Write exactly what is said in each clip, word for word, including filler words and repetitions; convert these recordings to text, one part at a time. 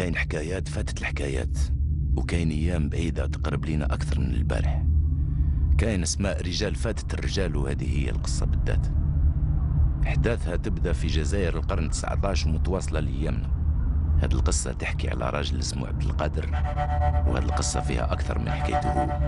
كاين حكايات فاتت الحكايات، وكاين ايام بعيده تقرب لينا اكثر من البارح. كاين اسماء رجال فاتت الرجال، وهذه هي القصه بالذات. احداثها تبدا في جزائر القرن التاسع عشر ومتواصله ليامنا. هاد القصة تحكي على راجل اسمه عبد القادر، وهاد القصة فيها أكثر من حكايته هو.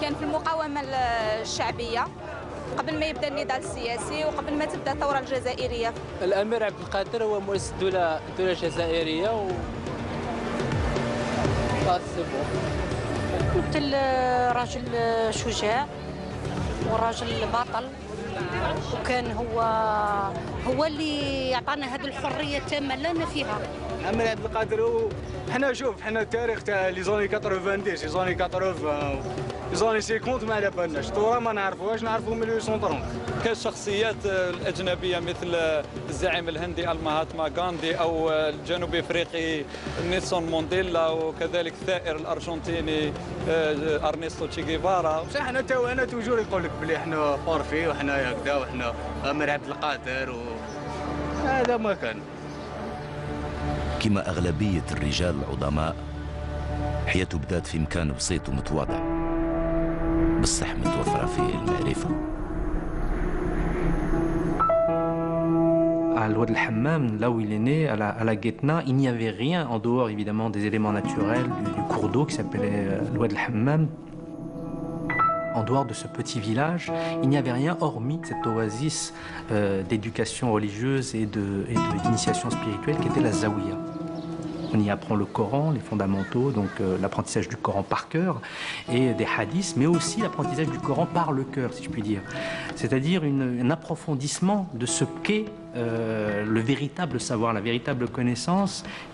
كان في المقاومة الشعبية قبل ما يبدأ النضال السياسي وقبل ما تبدأ الثورة الجزائرية. الأمير عبد القادر هو مؤسس الدولة الدولة الجزائرية و مثل راجل شجاع وراجل بطل، وكان هو هو اللي عطانا هذه الحرية التامة لنا فيها. الأمير عبد القادر هو حنا شوف حنا التاريخ تاع لي زوني ثمانين لي زوني ثمانين لي زوني خمسين ما على بالناش، الثوره ما نعرفوهاش، نعرفو ألف وتسعمائة وثمانين. كاين الشخصيات الاجنبيه مثل الزعيم الهندي المهاتما غاندي او الجنوبي افريقي نيلسون مونديلا، وكذلك الثائر الارجنتيني ارنيستو تشيغيفارا. بصح حنا تا وانا توجور يقول لك بلي حنا بارفي وحنا هكذا وحنا امير عبد القادر، هذا ما كان. كما أغلبية الرجال العظماء، حياته بدات في مكان بسيط ومتواضع، بصح متوفرة فيه المعرفة. À l'Oued el-Hammam, là où il est né, à la, à la Guetna, il n'y avait rien en dehors évidemment des éléments naturels du, du cours d'eau qui s'appelait euh, l'Oued el-Hammam. En dehors de ce petit village, il n'y avait rien hormis cette oasis euh, d'éducation religieuse et de, et de d'initiation spirituelle qui était la Zaouia. On y apprend le Coran, les fondamentaux, donc euh, l'apprentissage du Coran par cœur et des hadiths, mais aussi l'apprentissage du Coran par le cœur, si je puis dire. C'est-à-dire une, un approfondissement de ce qu'est euh, le véritable savoir, la véritable connaissance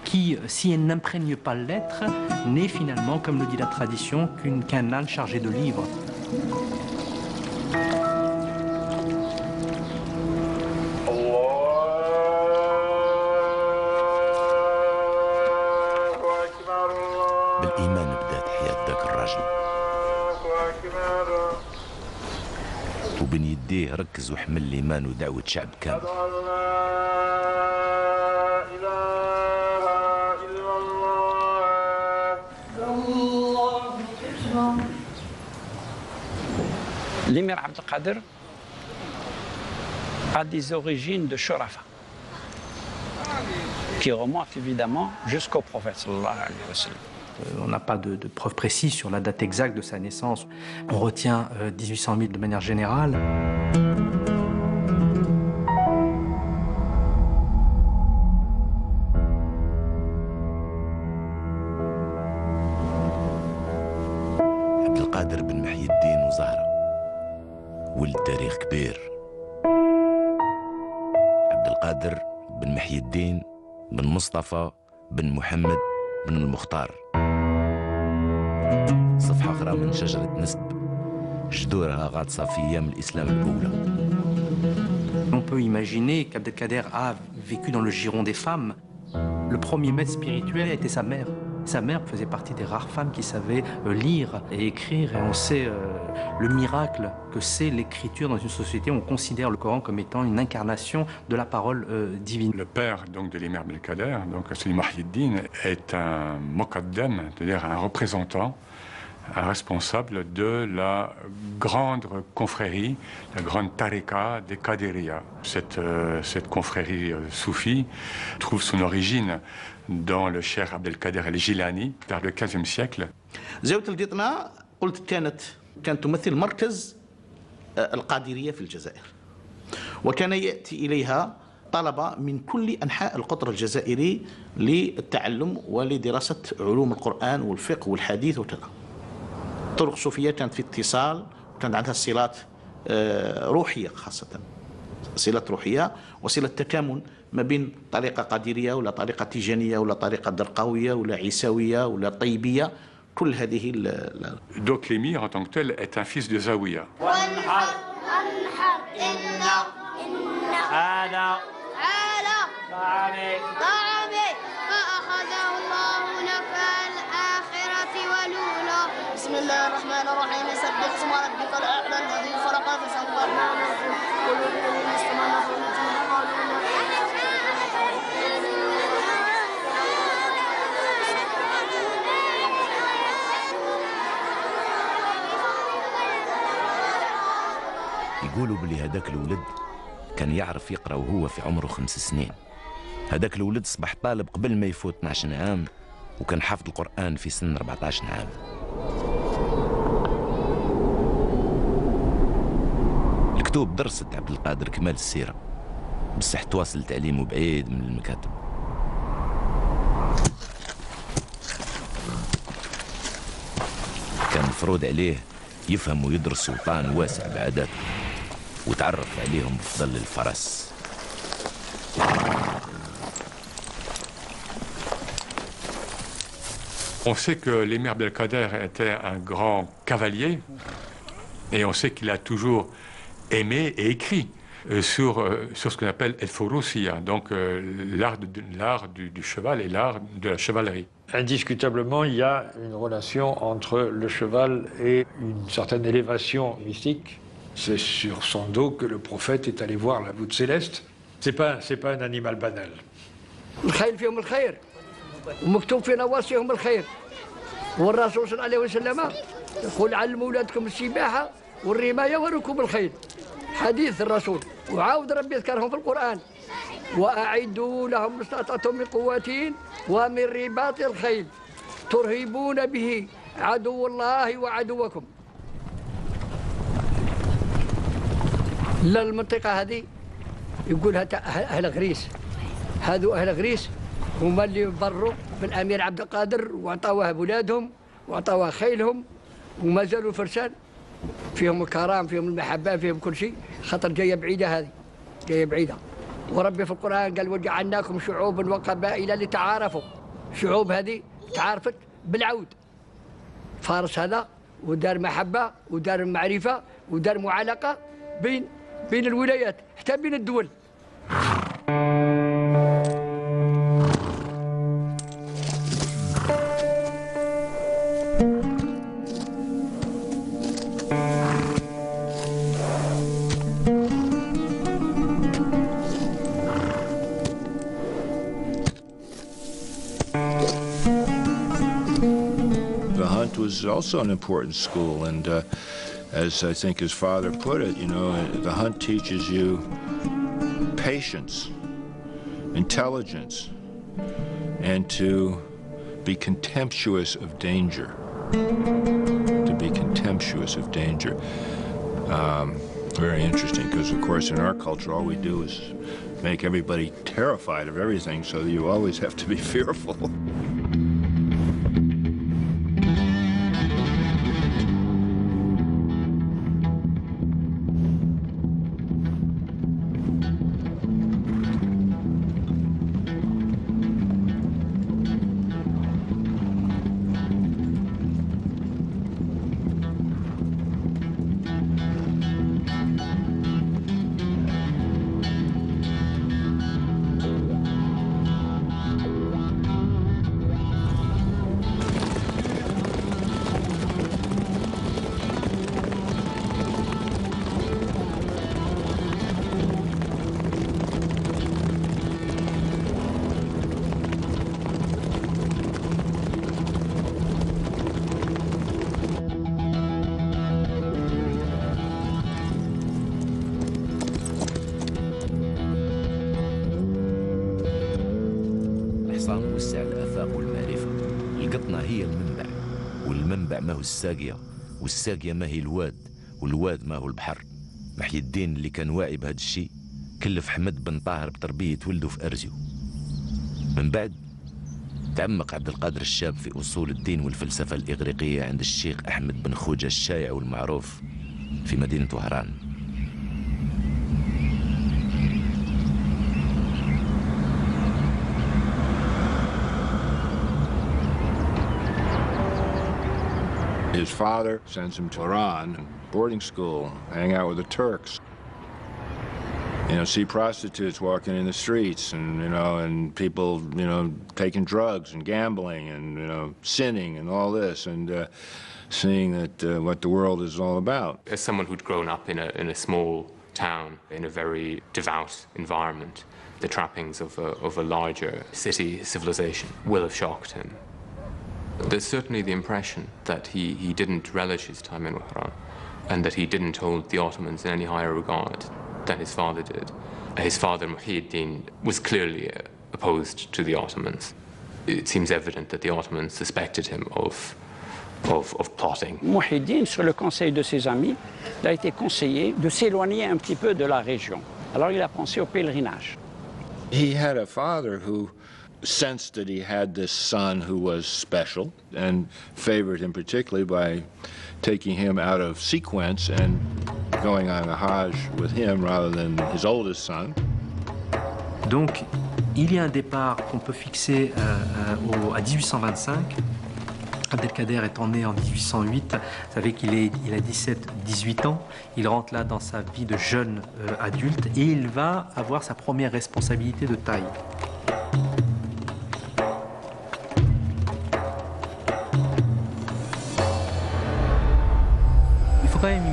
qui, si elle n'imprègne pas l'être, n'est finalement, comme le dit la tradition, qu'une, qu'un âne chargé de livres. بالإيمان بدأت حياة ذاك الرجل، وبين يديه ركز وحمل الإيمان ودعوة شعب كامل. L'émir Abd el-Qadir a des origines de Shurafa, qui remontent évidemment jusqu'au prophète sallallahu alayhi wa sallam. On n'a pas de, de preuves précises sur la date exacte de sa naissance. On retient euh, dix-huit cent mille de manière générale. Abd el-Qadir ben Mahyi al-Din Zahra. ولد تاريخ كبير. عبد القادر بن محي الدين بن مصطفى بن محمد بن المختار، صفحة أخرى من شجرة نسب، جذورها غاطسة في أيام الإسلام الأولى. On peut imaginer qu'Abd el-Qadir a vécu dans le giron des femmes. Le premier maître spirituel était sa mère. Sa mère faisait partie des rares femmes qui savaient lire et écrire, et on sait euh, le miracle que c'est l'écriture dans une société où on considère le Coran comme étant une incarnation de la parole euh, divine. Le père donc, de l'émir Abd el-Qadir, Sidi Mahyi ad-Din, est un moqaddam, c'est-à-dire un représentant responsable de la grande confrérie, la grande tariqa des Qadiriya. Cette, euh, cette confrérie euh, soufie trouve son origine dans le cheikh Abdelkader al-Jilani vers le quinzième siècle. زاوية الجطنة قلت كانت كانت تمثل مركز القادرية في الجزائر. وكان يأتي إليها طلبة من كل أنحاء القطر الجزائري للتعلم ولدراسة علوم القرآن والفقه والحديث وكذا. الطرق الصوفية كانت في اتصال، وكانت عندها صلات روحية خاصة، صلات روحية وصلة تكامل ما بين طريقة قادرية ولا طريقة تيجانية ولا طريقة درقاوية ولا عيساوية ولا طيبية. كل هذه ال Donc l'émir en tant que tel est un fils de Zawiya. بسم الله الرحمن الرحيم سبح اسم ربك الأعلى الذي خلق فسوى يقولوا بلي هداك الولد كان يعرف يقرأ وهو في عمره خمس سنين. هداك الولد صبح طالب قبل ما يفوت اثناعش عام، وكان حافظ القرآن في سن أربعة عشر عام. مكتوب درسة عبد القادر كمال السيرة، بصح تواصل تعليمه بعيد من المكاتب. كان مفروض عليه يفهم ويدرس سلطان واسع بعاداته وتعرف عليهم بفضل الفرس. On sait que l'émir Abdelkader était un grand cavalier et on sait qu'il a toujours aimé et écrit sur, sur ce qu'on appelle el fourousiya, donc l'art du, du cheval et l'art de la chevalerie. Indiscutablement, il y a une relation entre le cheval et une certaine élévation mystique. C'est sur son dos que le prophète est allé voir la voûte céleste. C'est pas, c'est pas un animal banal. والرماية وركوب الخيل حديث الرسول وعاود ربي يذكرهم في القرآن وأعدوا لهم ما استطعتم من قوة ومن رباط الخيل ترهبون به عدو الله وعدوكم. للمنطقة هذه يقولها أهل غريس، هذو أهل غريس هما اللي بروا بالأمير عبد القادر وعطاوه بولادهم وعطاوه خيلهم وما زالوا فرسان فيهم الكرام، فيهم المحبة، فيهم كل شيء، خاطر جاية بعيدة هذه، جاية بعيدة. وربي في القرآن قال وجعلناكم شعوبا وقبائل لتعارفوا. شعوب هذه تعارفت بالعود. فارس هذا ودار محبة ودار معرفة ودار معالقة بين بين الولايات، حتى بين الدول. Was also an important school, and uh, as I think his father put it, you know, the hunt teaches you patience, intelligence, and to be contemptuous of danger, to be contemptuous of danger. Um, very interesting, because of course in our culture all we do is make everybody terrified of everything, so you always have to be fearful. الحصان وسع الآفاق والمعرفة. القطنة هي المنبع، والمنبع ما هو الساقية، والساقية ما هي الواد، والواد ما هو البحر. محي الدين اللي كان واعي بهذا الشيء كلف حمد بن طاهر بتربية ولده في أرزيو. من بعد تعمق عبد القادر الشاب في أصول الدين والفلسفة الإغريقية عند الشيخ أحمد بن خوجة الشائع والمعروف في مدينة وهران. His father sends him to Iran and boarding school, hang out with the Turks. You know, see prostitutes walking in the streets, and you know, and people, you know, taking drugs and gambling and you know, sinning and all this, and uh, seeing that uh, what the world is all about. As someone who'd grown up in a in a small town in a very devout environment, the trappings of a, of a larger city civilization will have shocked him. There's certainly the impression that he, he didn't relish his time in Wahran, and that he didn't hold the Ottomans in any higher regard than his father did. His father, Muhyiddin, was clearly opposed to the Ottomans. It seems evident that the Ottomans suspected him of, of, of plotting. Muhyiddin, sur le conseil de ses amis, a été conseillé de s'éloigner un petit peu de la région. Alors il a pensé au pèlerinage. He had a father who sensed that he had this son who was special and favored him particularly by taking him out of sequence and going on a Hajj with him rather than his oldest son. Donc, il y a un départ qu'on peut fixer euh, au, à dix-huit cent vingt-cinq. Abdelkader étant né en dix-huit cent huit, vous savez qu'il est, il a dix-sept dix-huit ans, il rentre là dans sa vie de jeune euh, adulte et il va avoir sa première responsabilité de taille.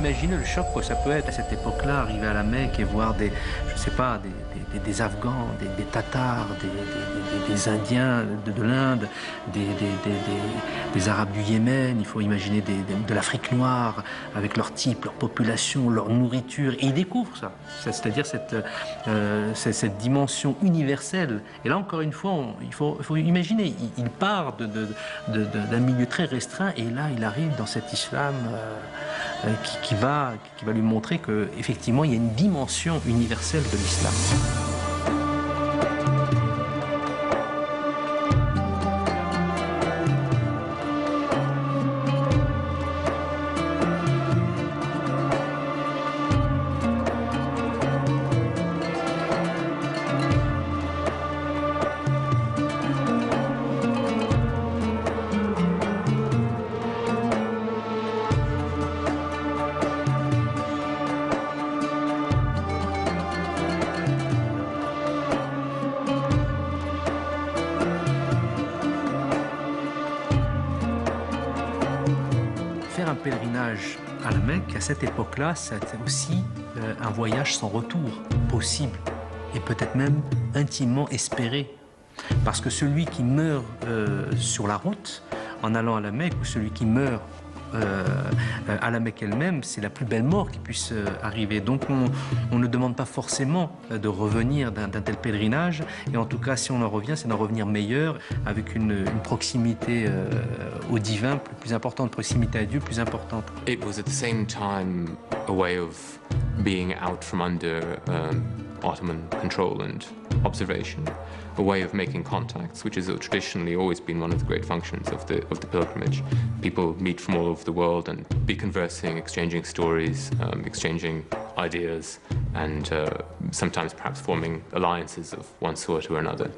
Imaginez le choc que ça peut être à cette époque-là, arriver à la Mecque et voir des, je sais pas, des, des, des, des Afghans, des, des Tatars, des, des, des Indiens de, de l'Inde, des, des, des, des Arabes du Yémen. Il faut imaginer des, des, de l'Afrique noire avec leur type, leur population, leur nourriture. Et ils découvrent ça, c'est-à-dire cette, euh, cette dimension universelle. Et là, encore une fois, on, il faut, faut imaginer, il, il part de, de, de, de, d'un milieu très restreint et là, il arrive dans cet islam euh, Qui, qui, va, qui va lui montrer qu'effectivement, il y a une dimension universelle de l'islam. À la Mecque, à cette époque-là, c'était aussi euh, un voyage sans retour possible et peut-être même intimement espéré. Parce que celui qui meurt euh, sur la route en allant à la Mecque ou celui qui meurt euh, à la Mecque elle-même, c'est la plus belle mort qui puisse euh, arriver. Donc on, on ne demande pas forcément de revenir d'un tel pèlerinage et en tout cas, si on en revient, c'est d'en revenir meilleur avec une, une proximité euh, au divin plus, plus importante, proximité à Dieu plus importante. It was at the same time a way of being out from under um, Ottoman control and observation, a way of making contacts, which has traditionally always been one of the great functions of the, of the pilgrimage. People meet from all over the world and be conversing, exchanging stories, um, exchanging ideas, and uh, sometimes perhaps forming alliances of one sort or another.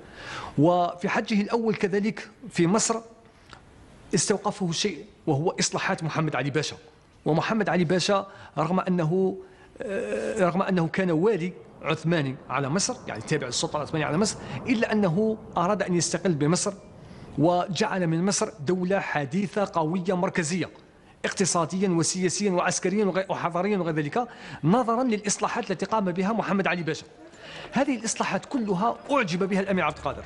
وفي حجه الأول كذلك في مصر استوقفه شيء وهو إصلاحات محمد علي باشا. ومحمد علي باشا رغم أنه رغم أنه كان والي عثماني على مصر، يعني تابع للسلطة العثمانية على مصر، إلا أنه أراد أن يستقل بمصر وجعل من مصر دولة حديثة قوية مركزية اقتصاديا وسياسيا وعسكريا وحضاريا وغير ذلك، نظرا للإصلاحات التي قام بها محمد علي باشا. هذه الإصلاحات كلها أعجب بها الأمير عبد القادر.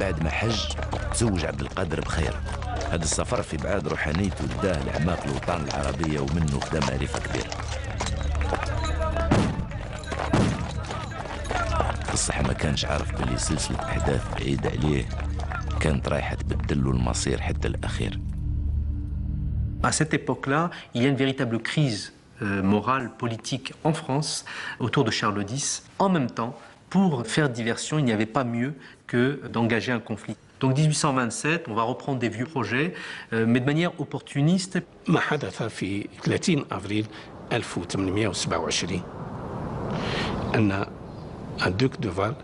بعد ما حج تزوج عبد القادر بخير. هذا السفر في بعاد روحانيته وداه لأعماق الأوطان العربية ومنه خدا معرفة كبيرة. الصح ما كانش عارف باللي سلسلة أحداث بعيدة عليه كانت رايحة تبدل له المصير حتى الأخير. À cette époque-là, il y a une véritable crise euh, morale, politique en France autour de Charles dix. En même temps, pour faire diversion, il n'y avait pas mieux que d'engager un conflit. Donc mille huit cent vingt-sept, on va reprendre des vieux projets, euh, mais de manière opportuniste. ما حدث في ثلاثين أبريل ألف وثمانمئة وسبعة وعشرين أن الدوك دوفال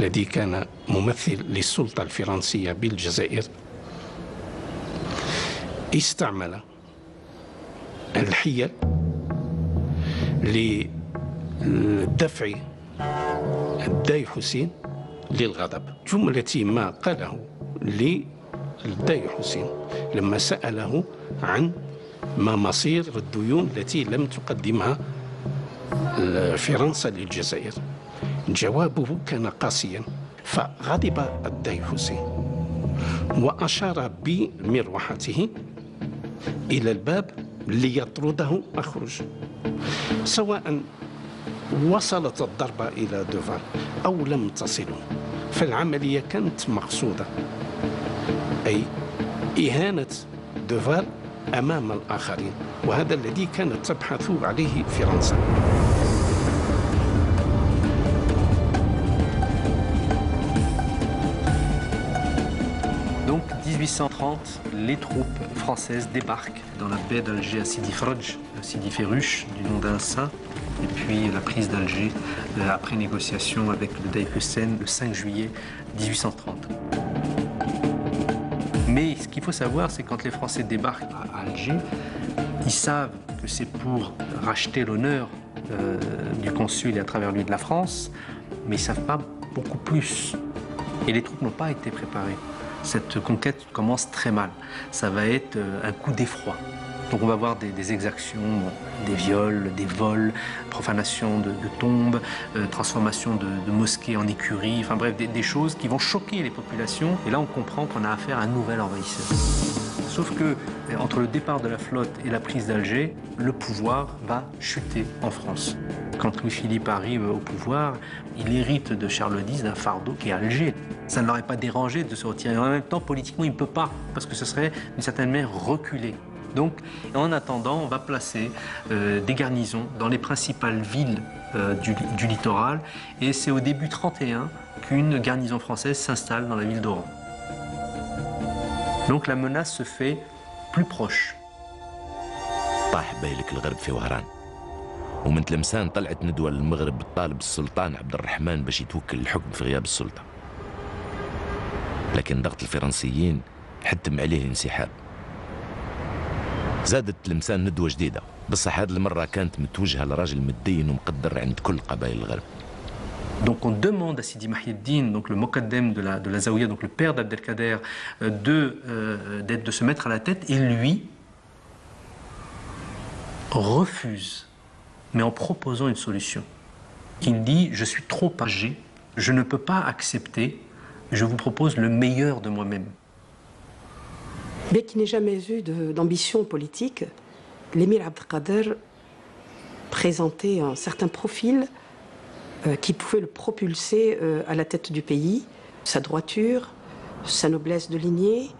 الذي كان ممثل للسلطة الفرنسية بالجزائر استعمل الحيل للدفع الداي حسين للغضب. جملة ما قاله للداي حسين لما سأله عن ما مصير الديون التي لم تقدمها فرنسا للجزائر، جوابه كان قاسيا، فغضب الداي حسين وأشار بمروحته إلى الباب ليطرده أخرج. سواء وصلت الضربة إلى دوفال أو لم تصله فالعملية كانت مقصودة، أي إهانة دوفال أمام الآخرين، وهذا الذي كانت تبحث عليه فرنسا. Donc mille huit cent trente, les troupes françaises débarquent dans la baie d'Alger à Sidi Ferruch, Sidi Ferruch du nom d'un saint, et puis la prise d'Alger après négociation avec le Dey Hussein le cinq juillet mille huit cent trente. Mais ce qu'il faut savoir, c'est quand les Français débarquent à Alger, ils savent que c'est pour racheter l'honneur euh, du consul et à travers lui de la France, mais ils ne savent pas beaucoup plus. Et les troupes n'ont pas été préparées. Cette conquête commence très mal. Ça va être un coup d'effroi. Donc on va voir des, des exactions, des viols, des vols, profanation de, de tombes, euh, transformation de, de mosquées en écuries, enfin bref, des, des choses qui vont choquer les populations. Et là, on comprend qu'on a affaire à un nouvel envahisseur. Sauf que, entre le départ de la flotte et la prise d'Alger, le pouvoir va chuter en France. Quand Louis-Philippe arrive au pouvoir, il hérite de Charles dix d'un fardeau qui est Alger. Ça ne leur est pas dérangé de se retirer. En même temps, politiquement, il ne peut pas, parce que ce serait d'une certaine manière reculé. Donc, en attendant, on va placer euh, des garnisons dans les principales villes euh, du, du littoral. Et c'est au début trente et un qu'une garnison française s'installe dans la ville d'Oran. Donc la menace se fait plus proche. ومن تلمسان طلعت ندوة للمغرب بالطالب السلطان عبد الرحمن باش يتوكل الحكم في غياب السلطة، لكن ضغط الفرنسيين حتم عليه الانسحاب. زادت تلمسان ندوة جديدة، بصح هذه المرة كانت متوجهة لراجل مدين ومقدر عند كل قبائل الغرب. Donc on demande à Sidi Mahi ad-Din, donc le Mokaddem de la, de la Zaouïa, donc le père d'Abdelkader, de, euh, de se mettre à la tête, et lui refuse, mais en proposant une solution. Il dit « je suis trop âgé, je ne peux pas accepter, je vous propose le meilleur de moi-même ». Bien qu'il n'ait jamais eu d'ambition politique, l'émir Abdelkader présentait un certain profil euh, qui pouvait le propulser euh, à la tête du pays. Sa droiture, sa noblesse de lignée,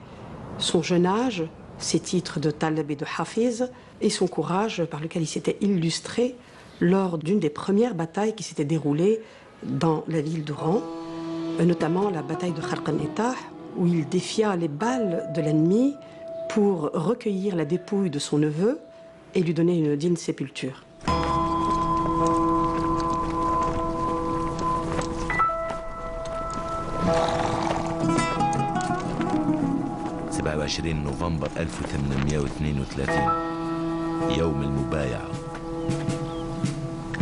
son jeune âge, ses titres de Talib et de Hafiz, et son courage par lequel il s'était illustré lors d'une des premières batailles qui s'était déroulée dans la ville d'Oran, notamment la bataille de Khalqan-Etah, où il défia les balles de l'ennemi pour recueillir la dépouille de son neveu et lui donner une digne sépulture. سبعة وعشرين نوفمبر ألف وثمانمئة واثنين وثلاثين يوم المبايعة،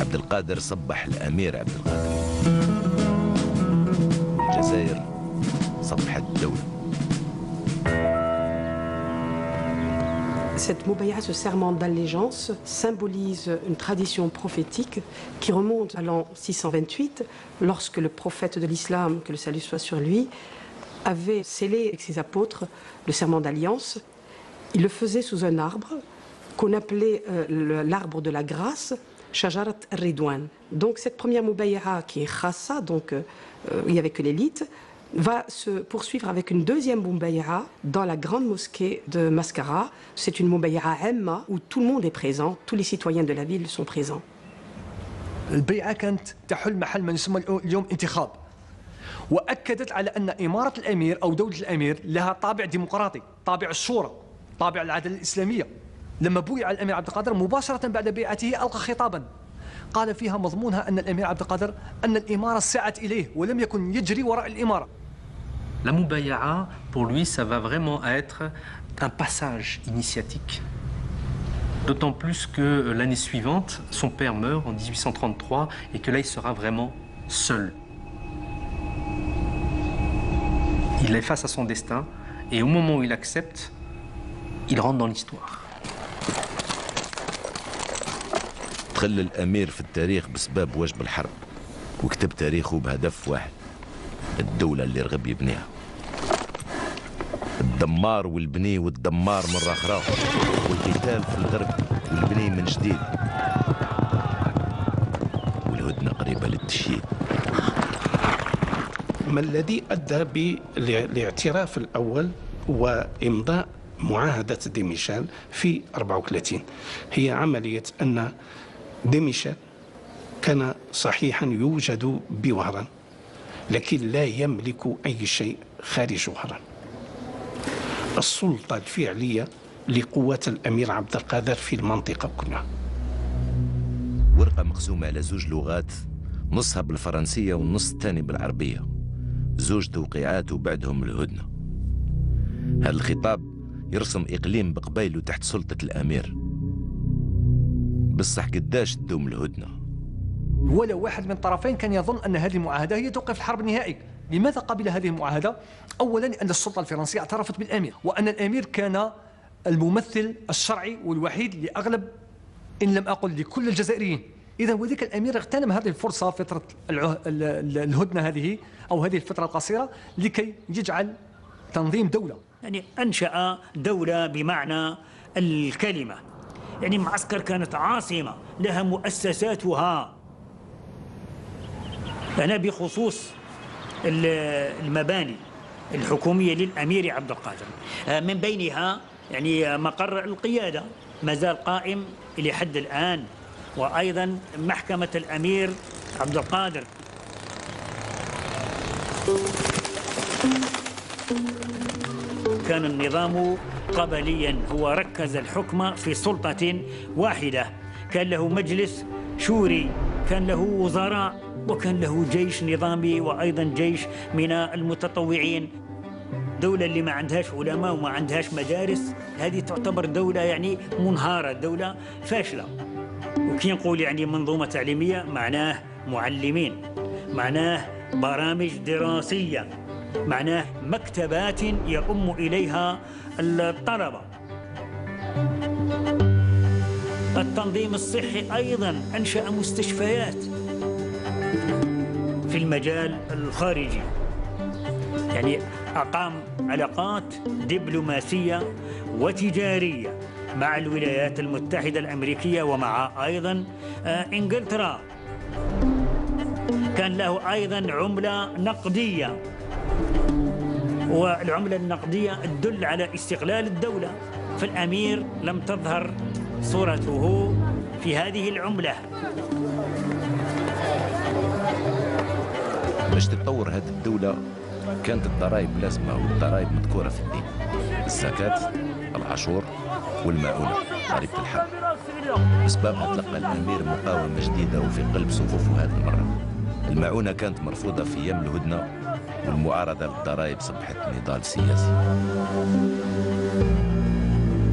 عبد القادر صبح الأمير عبد القادر. الجزائر صبحت دولة. Cette moubaïa, ce serment d'allégeance, symbolise une tradition prophétique qui remonte à l'an six cent vingt-huit, lorsque le prophète de l'islam, que le salut soit sur lui, avait scellé avec ses apôtres le serment d'alliance. Il le faisait sous un arbre qu'on appelait euh, l'arbre de la grâce, Shajarat Ridwan. Donc cette première Moubaïra qui est Khassa, donc euh, il n'y avait que l'élite, va se poursuivre avec une deuxième Boumbayra dans la grande mosquée de Mascara. C'est une Boumbayra Emma où tout le monde est présent, tous les citoyens de la ville sont présents. البيعة كانت تحل محل ما يسمى اليوم انتخاب وأكدت على أن إمارة الأمير أو دولة الأمير لها طابع ديمقراطي طابع الشورى طابع العدالة الإسلامية لما بويع الأمير عبد القادر مباشرة بعد بيعته ألقى خطابا قال فيها مضمونها أن الأمير عبد القادر أن الإمارة سعت إليه ولم يكن يجري وراء الإمارة. La Moubaya'a, pour lui, ça va vraiment être un passage initiatique. D'autant plus que l'année suivante, son père meurt en mille huit cent trente-trois et que là, il sera vraiment seul. Il est face à son destin et au moment où il accepte, il rentre dans l'histoire. خلى الأمير في التاريخ بسبب وجب الحرب وكتب تاريخه بهدف واحد الدولة اللي رغب يبنيها الدمار والبني والدمار مرة أخرى والقتال في الغرب والبني من جديد والهدنة قريبة للتشييد. ما الذي أدى بالاعتراف الأول وإمضاء معاهدة ديميشال في أربعة وثلاثين هي عملية أن ديميشال كان صحيحا يوجد بوهران لكن لا يملك أي شيء خارج وهران السلطة الفعلية لقوات الأمير عبد القادر في المنطقة كلها ورقة مقسومة على زوج لغات نصها بالفرنسية والنص الثاني بالعربية زوج توقيعات وبعدهم الهدنة هذا الخطاب يرسم إقليم بقبيله تحت سلطة الأمير بالصح قداش تدوم الهدنة ولا واحد من الطرفين كان يظن أن هذه المعاهدة هي توقف الحرب نهائي لماذا قبل هذه المعاهدة؟ أولا لأن السلطة الفرنسية اعترفت بالأمير وأن الأمير كان الممثل الشرعي والوحيد لأغلب إن لم أقل لكل الجزائريين إذا وذلك الأمير اغتنم هذه الفرصة فترة الهدنة هذه أو هذه الفترة القصيرة لكي يجعل تنظيم دولة يعني أنشأ دولة بمعنى الكلمة يعني معسكر كانت عاصمة لها مؤسساتها أنا بخصوص المباني الحكومية للأمير عبد القادر من بينها يعني مقر القيادة ما زال قائم إلى حد الآن وأيضا محكمة الأمير عبد القادر كان النظام قبليا هو ركز الحكم في سلطة واحدة كان له مجلس شوري كان له وزراء وكان له جيش نظامي وأيضا جيش من المتطوعين دولة اللي ما عندهاش علماء وما عندهاش مدارس هذه تعتبر دولة يعني منهارة دولة فاشلة وكي نقول يعني منظومة تعليمية معناه معلمين معناه برامج دراسية معناه مكتبات يؤم إليها الطلبة التنظيم الصحي أيضا أنشأ مستشفيات في المجال الخارجي يعني أقام علاقات دبلوماسية وتجارية مع الولايات المتحدة الأمريكية ومع أيضا إنجلترا كان له أيضا عملة نقدية والعملة النقدية تدل على استقلال الدولة فالأمير لم تظهر صورته في هذه العملة باش تتطور هذه الدولة كانت الضرائب لازمة والضرائب مذكورة في الدين الزكاة العشور والمعونة ضريبة الحرب بسببها تلقى الأمير مقاومة جديدة وفي قلب صفوفه هذه المرة المعونة كانت مرفوضة في أيام الهدنة والمعارضة للضرائب صبحت نضال سياسي.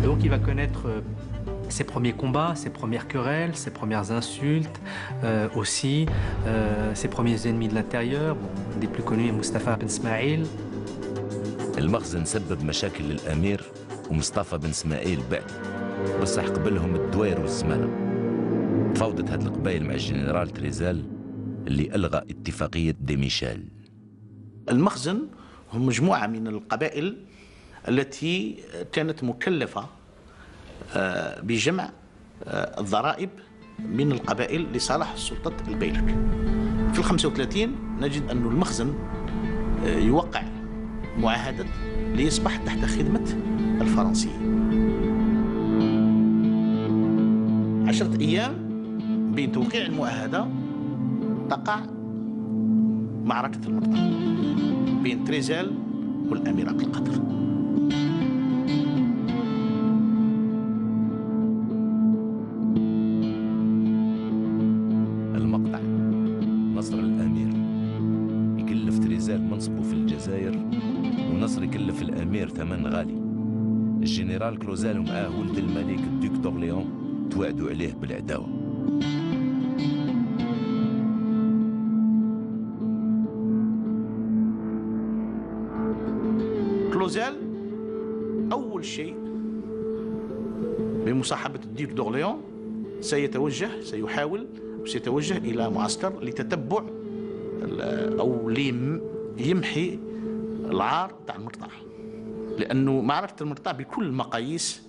Donc il va connaître ses premiers combats, ses premières querelles, ses premières insultes, euh, aussi euh, ses premiers ennemis de l'intérieur, bon, un des plus connus est Mustafa Ben Smaïl. المخزن سبب مشاكل للأمير ومصطفى بن اسماعيل بعد بصح قبلهم الدوير والزمانة تفاوضت هاد القبائل مع الجنرال تريزال اللي ألغى اتفاقية ديميشال. المخزن هم مجموعة من القبائل التي كانت مكلفة بجمع الضرائب من القبائل لصالح سلطة البيلك في الخمسة وثلاثين نجد أن المخزن يوقع معاهدة ليصبح تحت خدمة الفرنسيين. عشرة أيام بين توقيع المعاهدة تقع معركة المطلق بين تريزال والأميرة القطر. المقطع نصر الأمير يكلف تريزال منصبه في الجزائر، ونصر يكلف الأمير ثمن غالي. الجنرال كلوزال ومعاه ولد الملك الدوك دورليون توعدوا عليه بالعداوة. كلوزال أول شيء بمصاحبة الديك دورليون سيتوجه سيحاول سيتوجه إلى معسكر لتتبع أو ليمحي العار تاع المرتع، لأنه معركة المرتع بكل المقاييس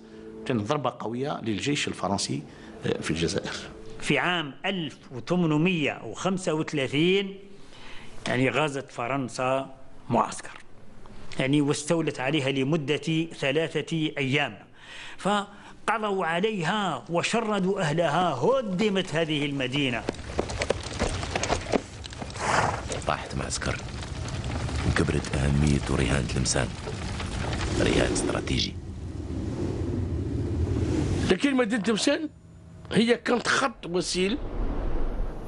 كانت ضربة قوية للجيش الفرنسي في الجزائر. في عام ألف وثمانمائة وخمسة وثلاثين يعني غزت فرنسا معسكر، يعني واستولت عليها لمدة ثلاثة أيام، فقضوا عليها وشردوا أهلها. هدمت هذه المدينة، طاحت معسكر وكبرت أهمية رهان تلمسان، رهان استراتيجي. لكن مدينة تلمسان هي كانت خط وسيل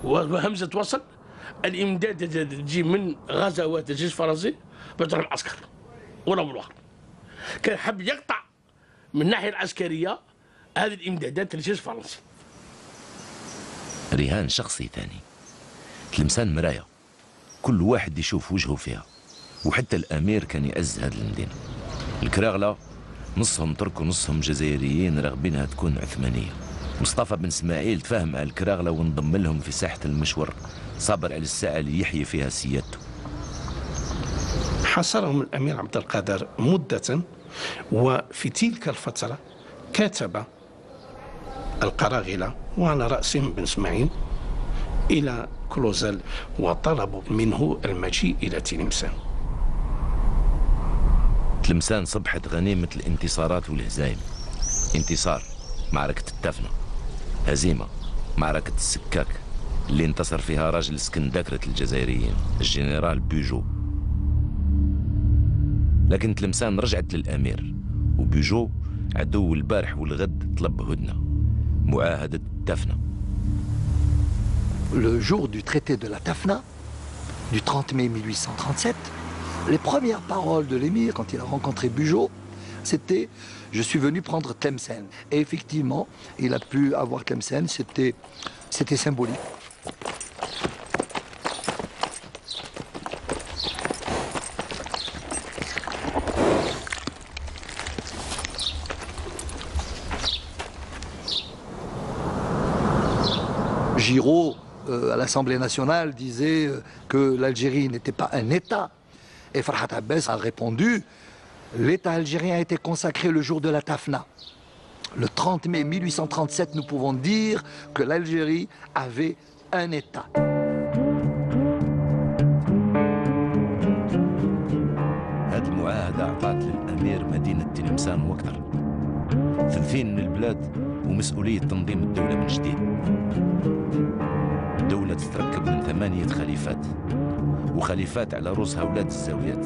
وهمزة وصل، الإمداد تجي من غزوات الجيش الفرنسي بتروح العسكر ولا بالوقت. كان حب يقطع من الناحية العسكرية هذه الإمدادات للجيش الفرنسي. رهان شخصي ثاني. تلمسان مراية كل واحد يشوف وجهه فيها، وحتى الأمير كان يعز هذه المدينة. الكراغلة نصهم ترك ونصهم جزائريين راغبينها تكون عثمانية. مصطفى بن اسماعيل تفاهم مع الكراغلة وانضم لهم في ساحة المشور، صابر على الساعة اللي يحيي فيها سيادته. حاصرهم الأمير عبد القادر مدة، وفي تلك الفترة كتب القراغلة وعلى رأسهم بن اسماعيل إلى كلوزال وطلبوا منه المجيء إلى تلمسان. تلمسان صبحت غنيمة الانتصارات والهزايم. انتصار معركة التفنة، هزيمة معركة السكاك اللي انتصر فيها راجل اسكندكرة الجزائريين الجنرال بوجو. لكن تلمسان رجعت للأمير، وبوجو عدو البارح والغد طلب هدنة، معاهدة التفنة. Le jour du traité de la Tafna du trente mai mille huit cent trente-sept, les premières paroles de l'émir, quand il a rencontré Bugeaud, c'était « Je suis venu prendre Tlemcen ». Et effectivement, il a pu avoir Tlemcen, c'était symbolique. Giraud, euh, à l'Assemblée nationale, disait que l'Algérie n'était pas un État. Et Farhat Abbès a répondu, l'État algérien a été consacré le jour de la Tafna. Le trente mai mille huit cent trente-sept, nous pouvons dire que l'Algérie avait un État. هذه المعاهدة أعطت للأمير مدينة تلمسان وأكثر، ثلثين من البلاد ومسؤولية تنظيم الدولة من جديد. الدولة تتركب من ثمانية خليفات، وخليفات على رؤوسها أولاد الزاويات.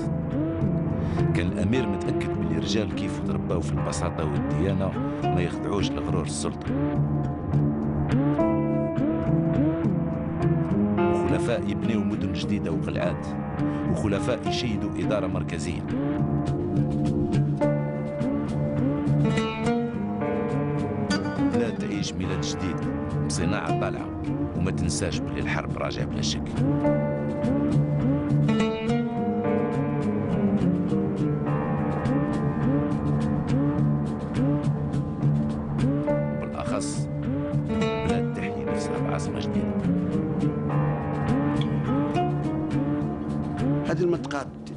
كان الأمير متأكد باللي رجال كيف ترباو في البساطة والديانة ما يخضعوش لغرور السلطة. وخلفاء يبنيو مدن جديدة وقلعات، وخلفاء يشيدوا إدارة مركزية. لا تعيش ميلاد جديد بصناعة طالعة، وما تنساش باللي الحرب راجعة بلا شك.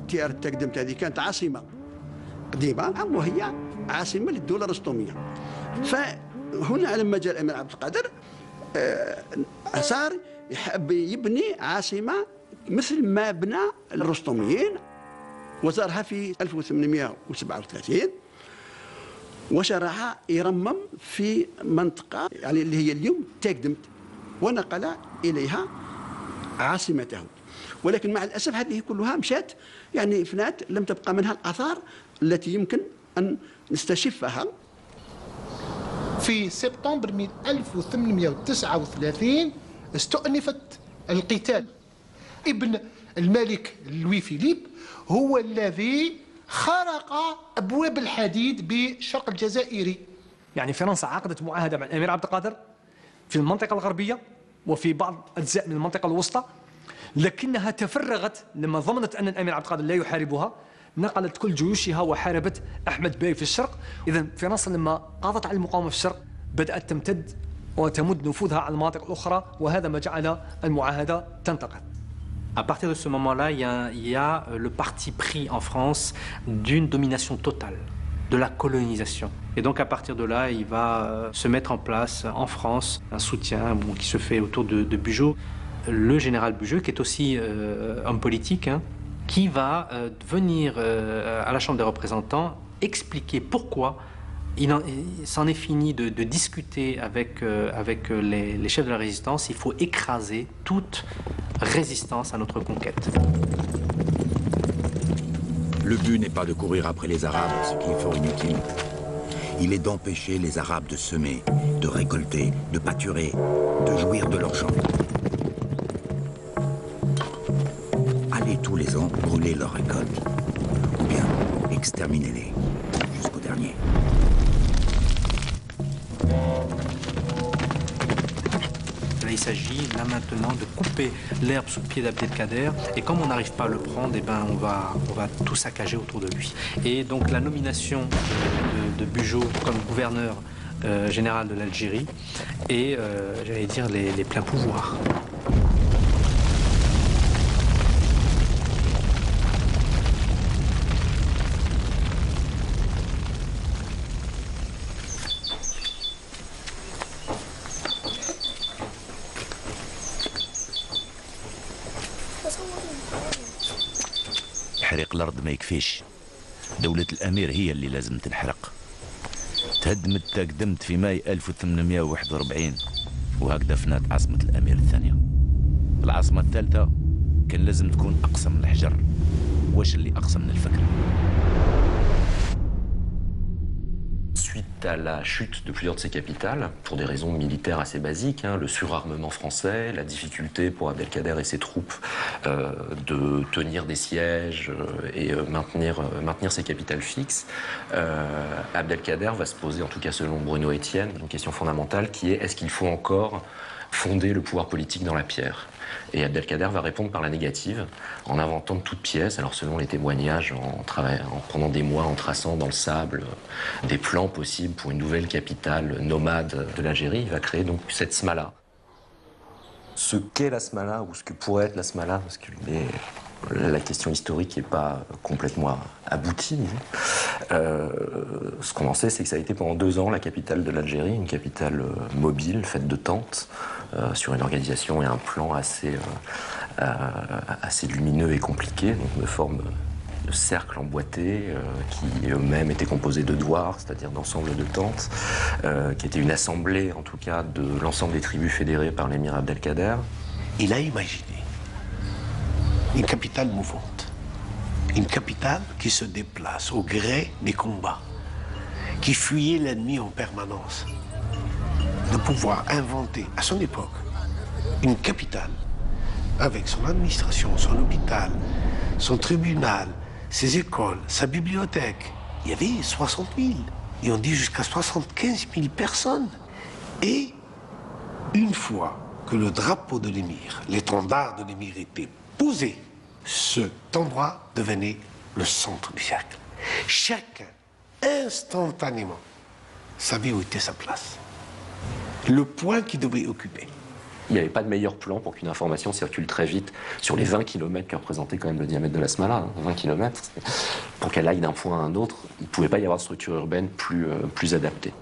تيار التقدمت هذه كانت عاصمة قديمة وهي عاصمة للدولة الرستمية. فهنا لما جاء الأمير عبد القادر صار يحب يبني عاصمة مثل ما بنى الرستميين. وزارها في ألف وثمانمائة وسبعة وثلاثين وشرعها يرمم في منطقة يعني اللي هي اليوم تاكدمت ونقل إليها عاصمته، ولكن مع الأسف هذه كلها مشات يعني فنات، لم تبقى منها الآثار التي يمكن أن نستشفها. في سبتمبر من ألف وثمانمائة وتسعة وثلاثين استؤنفت القتال. ابن الملك لوي فيليب هو الذي خرق أبواب الحديد بالشرق الجزائري. يعني فرنسا عقدت معاهدة مع الأمير عبد القادر في المنطقة الغربية وفي بعض أجزاء من المنطقة الوسطى، لكنها تفرغت لما ضمنت أن الأمير عبد القادر لا يحاربها، نقلت كل جيوشها وحاربت أحمد باي في الشرق. إذا فرنسا لما قضت على المقاومة في الشرق بدأت تمتد وتمد نفوذها على المناطق الأخرى، وهذا ما جعل المعاهدة تنتقد. À partir de ce moment-là, il y a, il y a le parti pris en France d'une domination totale, de la colonisation. Et donc à partir de là, il va se mettre en place en France un soutien bon, qui se fait autour de, de Bugeaud, le général Bugeaud, qui est aussi euh, homme politique, hein, qui va euh, venir euh, à la Chambre des représentants expliquer pourquoi il s'en est fini de, de discuter avec, euh, avec les, les chefs de la résistance. Il faut écraser toute résistance à notre conquête. Le but n'est pas de courir après les Arabes, ce qui est fort inutile. Il est d'empêcher les Arabes de semer, de récolter, de pâturer, de jouir de leurs champs. Aller tous les ans brûler leurs récoltes, ou bien exterminer-les jusqu'au dernier. Là, il s'agit là maintenant de couper l'herbe sous le pied d'Abdelkader, et comme on n'arrive pas à le prendre, et ben on va on va tout saccager autour de lui. Et donc la nomination de, de, de Bugeaud comme gouverneur euh, général de l'Algérie et euh, j'allais dire les, les pleins pouvoirs. تحريق الارض ما يكفيش، دولة الامير هي اللي لازم تنحرق. تهدمت تقدمت في ماي ألف وثمانمائة وواحد وأربعين وهكذا فنات عاصمة الامير الثانية. العاصمة الثالثة كان لازم تكون اقصى من الحجر، واش اللي اقصى من الفكرة. Suite à la chute de plusieurs de ses capitales, pour des raisons militaires assez basiques, hein, le surarmement français, la difficulté pour Abdelkader et ses troupes euh, de tenir des sièges euh, et euh, maintenir, euh, maintenir ses capitales fixes, euh, Abdelkader va se poser, en tout cas selon Bruno Etienne, une question fondamentale qui est: est-ce qu'il faut encore fonder le pouvoir politique dans la pierre? Et Abdelkader va répondre par la négative, en inventant de toutes pièces, alors selon les témoignages, en, en pendant des mois, en traçant dans le sable euh, des plans possibles pour une nouvelle capitale nomade de l'Algérie. Il va créer donc cette Smala. Ce qu'est la Smala, ou ce que pourrait être la Smala, parce que les, la question historique n'est pas complètement aboutie, euh, ce qu'on en sait, c'est que ça a été pendant deux ans la capitale de l'Algérie, une capitale mobile, faite de tentes, Euh, sur une organisation et un plan assez, euh, euh, assez lumineux et compliqué, donc de forme de cercle emboîté, euh, qui eux-mêmes étaient composés de douars, c'est-à-dire d'ensemble de tentes, euh, qui était une assemblée en tout cas de l'ensemble des tribus fédérées par l'émir Abdelkader. Il a imaginé une capitale mouvante, une capitale qui se déplace au gré des combats, qui fuyait l'ennemi en permanence. De pouvoir inventer, à son époque, une capitale, avec son administration, son hôpital, son tribunal, ses écoles, sa bibliothèque. Il y avait soixante mille, et on dit jusqu'à soixante-quinze mille personnes. Et une fois que le drapeau de l'émir, l'étendard de l'émir était posé, cet endroit devenait le centre du cercle. Chacun, instantanément, savait où était sa place. Le point qu'il devait occuper. Il n'y avait pas de meilleur plan pour qu'une information circule très vite sur les vingt kilomètres que représentait quand même le diamètre de la Smala, hein, vingt kilomètres. Pour qu'elle aille d'un point à un autre, il ne pouvait pas y avoir de structure urbaine plus, euh, plus adaptée.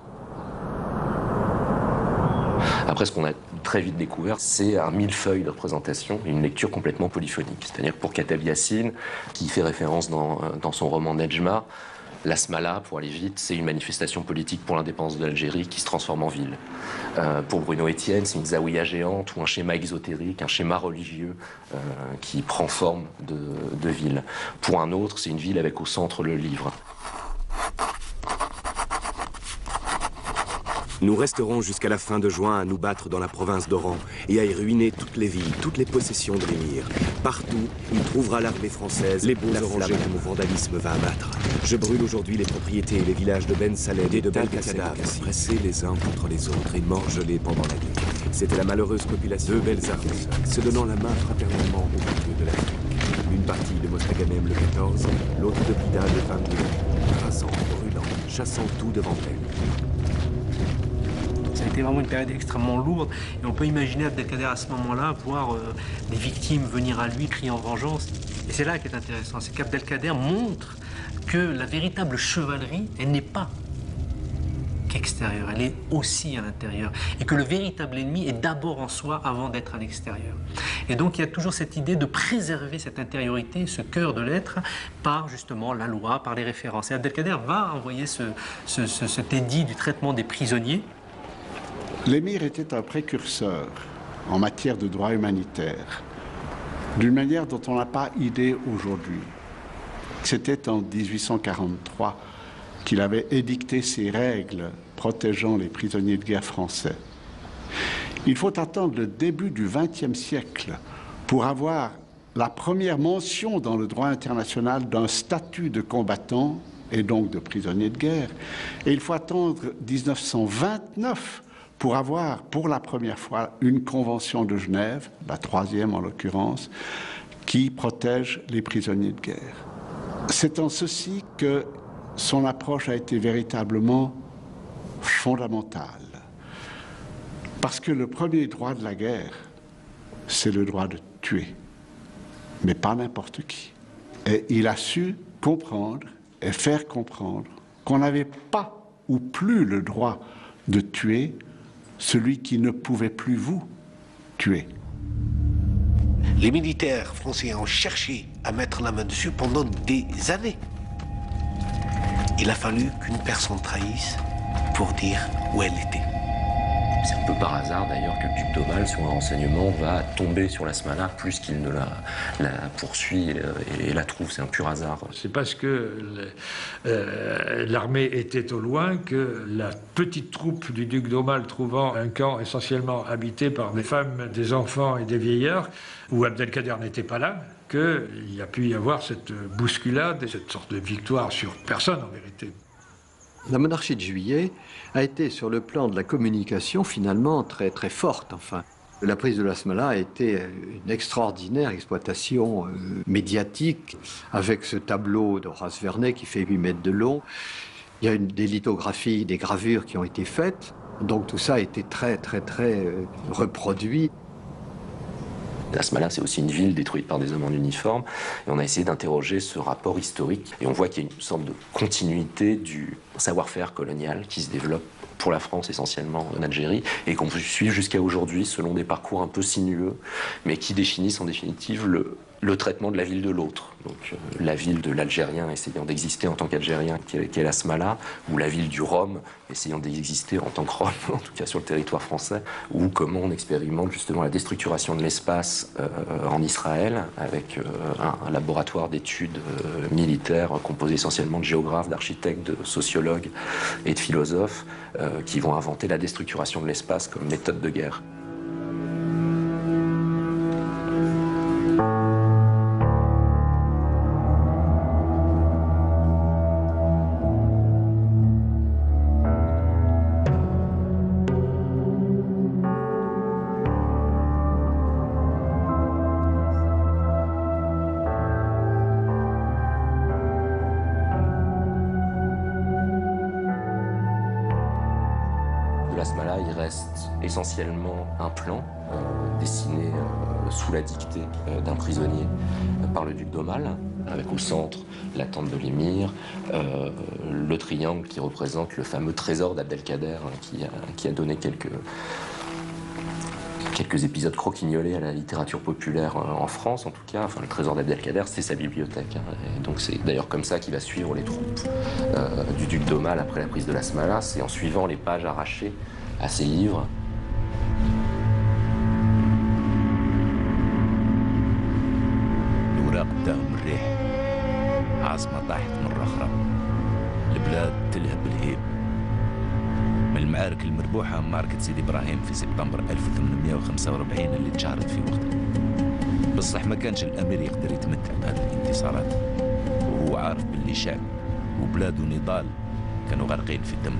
Après, ce qu'on a très vite découvert, c'est un millefeuille de représentation, une lecture complètement polyphonique. C'est-à-dire pour Khattab Yassine, qui fait référence dans, dans son roman Nejma, l'Asmala, pour aller vite, c'est une manifestation politique pour l'indépendance de l'Algérie qui se transforme en ville. Euh, pour Bruno Etienne, c'est une zaouïa géante ou un schéma exotérique, un schéma religieux euh, qui prend forme de, de ville. Pour un autre, c'est une ville avec au centre le livre. Nous resterons jusqu'à la fin de juin à nous battre dans la province d'Oran et à y ruiner toutes les villes, toutes les possessions de l'émir. Partout, il trouvera l'armée française, les beaux orangers que mon vandalisme va abattre. Je brûle aujourd'hui les propriétés et les villages de Ben Saled et de Belkacadavre, pressés les uns contre les autres et morts gelés pendant la nuit. C'était la malheureuse population de belles armées, se donnant la main fraternellement au milieu de l'Afrique. Une partie de Mostaganem le quatorze, l'autre de Bida le vingt-deux, rasant, brûlant, chassant tout devant elle. C'était vraiment une période extrêmement lourde et on peut imaginer Abdelkader à ce moment-là voir euh, des victimes venir à lui crier en vengeance. Et c'est là qui est intéressant, c'est qu'Abdelkader montre que la véritable chevalerie, elle n'est pas qu'extérieure, elle est aussi à l'intérieur. Et que le véritable ennemi est d'abord en soi avant d'être à l'extérieur. Et donc il y a toujours cette idée de préserver cette intériorité, ce cœur de l'être, par justement la loi, par les références. Et Abdelkader va envoyer ce, ce, ce, cet édit du traitement des prisonniers. L'émir était un précurseur en matière de droit humanitaire, d'une manière dont on n'a pas idée aujourd'hui. C'était en mille huit cent quarante-trois qu'il avait édicté ses règles protégeant les prisonniers de guerre français. Il faut attendre le début du vingtième siècle pour avoir la première mention dans le droit international d'un statut de combattant et donc de prisonnier de guerre. Et il faut attendre mille neuf cent vingt-neuf pour avoir, pour la première fois, une convention de Genève, la troisième en l'occurrence, qui protège les prisonniers de guerre. C'est en ceci que son approche a été véritablement fondamentale. Parce que le premier droit de la guerre, c'est le droit de tuer, mais pas n'importe qui. Et il a su comprendre et faire comprendre qu'on n'avait pas ou plus le droit de tuer celui qui ne pouvait plus vous tuer. Les militaires français ont cherché à mettre la main dessus pendant des années. Il a fallu qu'une personne trahisse pour dire où elle était. C'est un peu par hasard d'ailleurs que le duc d'Aumale, sur un renseignement, va tomber sur la Smala plus qu'il ne la, la poursuit et, et la trouve. C'est un pur hasard. C'est parce que l'armée euh, était au loin que la petite troupe du duc d'Aumale, trouvant un camp essentiellement habité par des femmes, des enfants et des vieillards, où Abdelkader n'était pas là, qu'il a pu y avoir cette bousculade, cette sorte de victoire sur personne en vérité. La monarchie de Juillet a été, sur le plan de la communication, finalement très très forte. Enfin, la prise de la Smala a été une extraordinaire exploitation euh, médiatique, avec ce tableau d'Horace Vernet qui fait huit mètres de long. Il y a une, des lithographies, des gravures qui ont été faites. Donc tout ça a été très très très euh, reproduit. La Smala, c'est aussi une ville détruite par des hommes en uniforme. Et on a essayé d'interroger ce rapport historique. Et on voit qu'il y a une sorte de continuité du savoir-faire colonial qui se développe pour la France essentiellement en Algérie et qu'on peut suivre jusqu'à aujourd'hui selon des parcours un peu sinueux, mais qui définissent en définitive le, le traitement de la ville de l'autre. Donc euh, la ville de l'Algérien essayant d'exister en tant qu'Algérien, qui est la Smala, ou la ville du Rome essayant d'exister en tant que Rome, en tout cas sur le territoire français, ou comment on expérimente justement la déstructuration de l'espace euh, en Israël avec euh, un, un laboratoire d'études euh, militaires composé essentiellement de géographes, d'architectes, de sociologues et de philosophes euh, qui vont inventer la déstructuration de l'espace comme méthode de guerre. Essentiellement un plan euh, dessiné euh, sous la dictée euh, d'un prisonnier euh, par le duc d'Aumale, avec au centre la tente de l'émir, euh, le triangle qui représente le fameux trésor d'Abdelkader, hein, qui, a, qui a donné quelques, quelques épisodes croquignolés à la littérature populaire en France, en tout cas. Enfin, le trésor d'Abdelkader, c'est sa bibliothèque. Hein. Et donc c'est d'ailleurs comme ça qu'il va suivre les troupes euh, du duc d'Aumale après la prise de la Smala, c'est en suivant les pages arrachées à ses livres. المعارك المربوحة معركة سيدي إبراهيم في سبتمبر ألف وثمانمائة وخمسة وأربعين اللي تشهرت في وقتها. بصح ما كانش الأمير يقدر يتمتع بهذه الانتصارات وهو عارف باللي شعب وبلاد ونضال كانوا غرقين في الدم.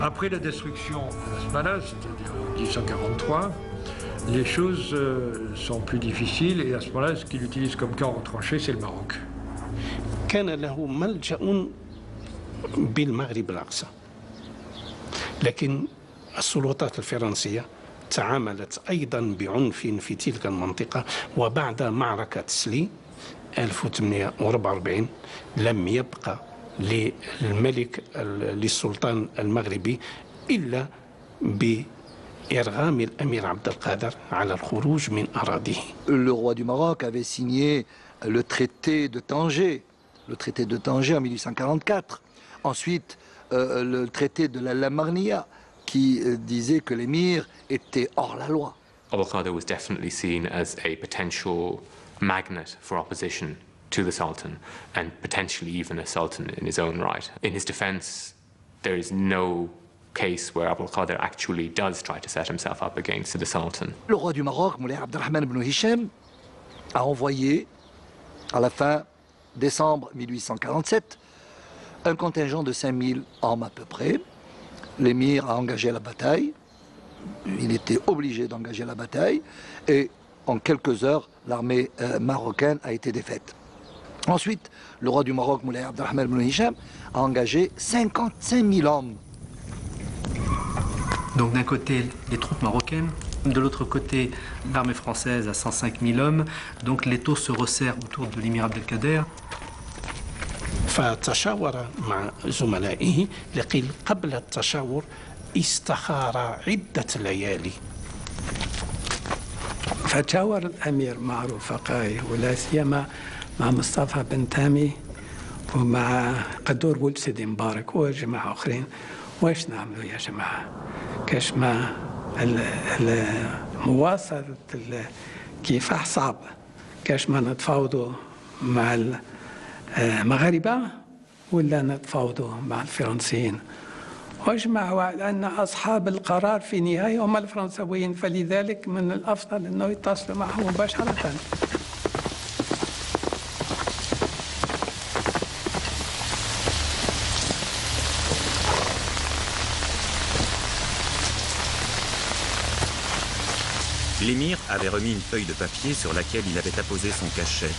Après la destruction de la Smala, c'est-à-dire en mille huit cent quarante-trois, les choses euh, sont plus difficiles et à ce moment-là, ce qu'il utilise comme camp retranché, c'est le Maroc. كان له ملجأ بالمغرب الأقصى. لكن السلطات الفرنسية تعاملت أيضا بعنف في تلك المنطقة وبعد معركة سلي ألف وثمانمائة وأربعة وأربعين لم يبقى للملك للسلطان المغربي إلا بإرغام الأمير عبد القادر على الخروج من أراضيه. Le roi du Maroc avait signé le traité de Tanger, le traité de Tanger en mille huit cent quarante-quatre. Ensuite, euh, le traité de la Lamarnia qui disait que l'émir était hors la loi. Abd al-Qadir was definitely seen as a potential magnet for opposition to the Sultan, and potentially even a Sultan in his own right. In his defense, there is no case where Abd al-Qadir actually does try to set himself up against the Sultan. Le roi du Maroc, Moulay Abdelrahman ibn Hichem, a envoyé, à la fin décembre mille huit cent quarante-sept, un contingent de cinq mille hommes à peu près. L'émir a engagé la bataille. Il était obligé d'engager la bataille. Et en quelques heures, l'armée euh, marocaine a été défaite. Ensuite, le roi du Maroc, Moulay Abdelrahman ibn Hichem, a engagé cinquante-cinq mille hommes. Donc d'un côté, les troupes marocaines, de l'autre côté, l'armée française à cent cinq mille hommes. Donc l'étau se resserre autour de l'émir Abdelkader. فتشاور مع زملائه لقيل قبل التشاور استخار عدة ليالي. فتشاور الأمير مع رفقائه ولا سيما مع مصطفى بن تامي ومع قدور ولد سيدي مبارك وجماعة آخرين واش نعملوا يا جماعة كاش ما مواصلة الكفاح صعبة كاش ما نتفاوضوا مع المغاربة ولا نتفاوضوا مع الفرنسيين واجمع أن أصحاب القرار في النهاية هم الفرنسويين فلذلك من الأفضل أنه يتصلوا معهم مباشرة. L'émir avait remis une feuille de papier sur laquelle il avait apposé son cachet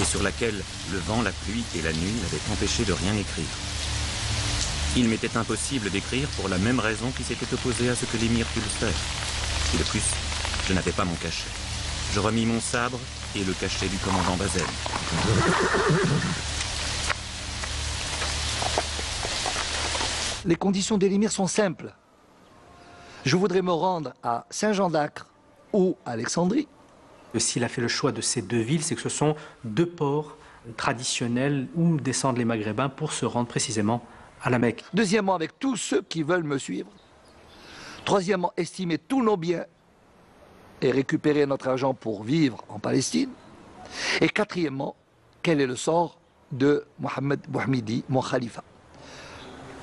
et sur laquelle le vent, la pluie et la nuit l'avaient empêché de rien écrire. Il m'était impossible d'écrire pour la même raison qu'il s'était opposé à ce que l'émir put le faire. Et de plus, je n'avais pas mon cachet. Je remis mon sabre et le cachet du commandant Bazel. Les conditions de l'émir sont simples. Je voudrais me rendre à Saint-Jean-d'Acre ou Alexandrie. S'il a fait le choix de ces deux villes, c'est que ce sont deux ports traditionnels où descendent les Maghrébins pour se rendre précisément à la Mecque. Deuxièmement, avec tous ceux qui veulent me suivre. Troisièmement, estimer tous nos biens et récupérer notre argent pour vivre en Palestine. Et quatrièmement, quel est le sort de Mohamed Bouhamidi, mon khalifa.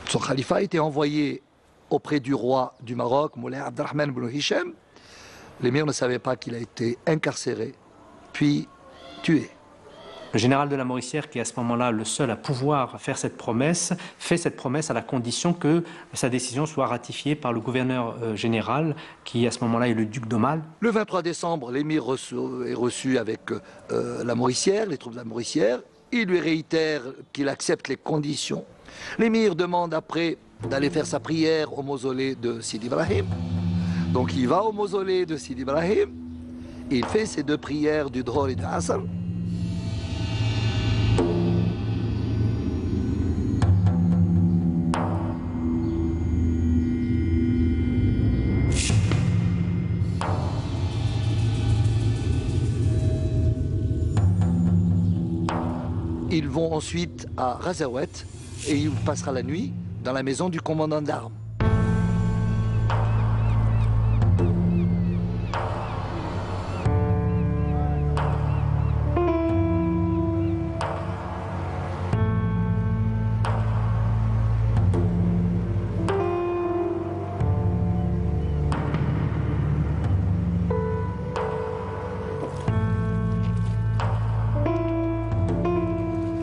Son khalifa a été envoyé auprès du roi du Maroc, Moulay Abdelrahman ibn Hichem. L'émir ne savait pas qu'il a été incarcéré, puis tué. Le général de la Mauricière, qui est à ce moment-là le seul à pouvoir faire cette promesse, fait cette promesse à la condition que sa décision soit ratifiée par le gouverneur général, qui à ce moment-là est le duc d'Aumale. Le vingt-trois décembre, l'émir est reçu avec euh, la Mauricière, les troupes de la Mauricière. Il lui réitère qu'il accepte les conditions. L'émir demande après d'aller faire sa prière au mausolée de Sidi Ibrahim. Donc il va au mausolée de Sidi Ibrahim Il fait ses deux prières du Dhuhr et de Asr. Ils vont ensuite à Razawat et il passera la nuit dans la maison du commandant d'armes.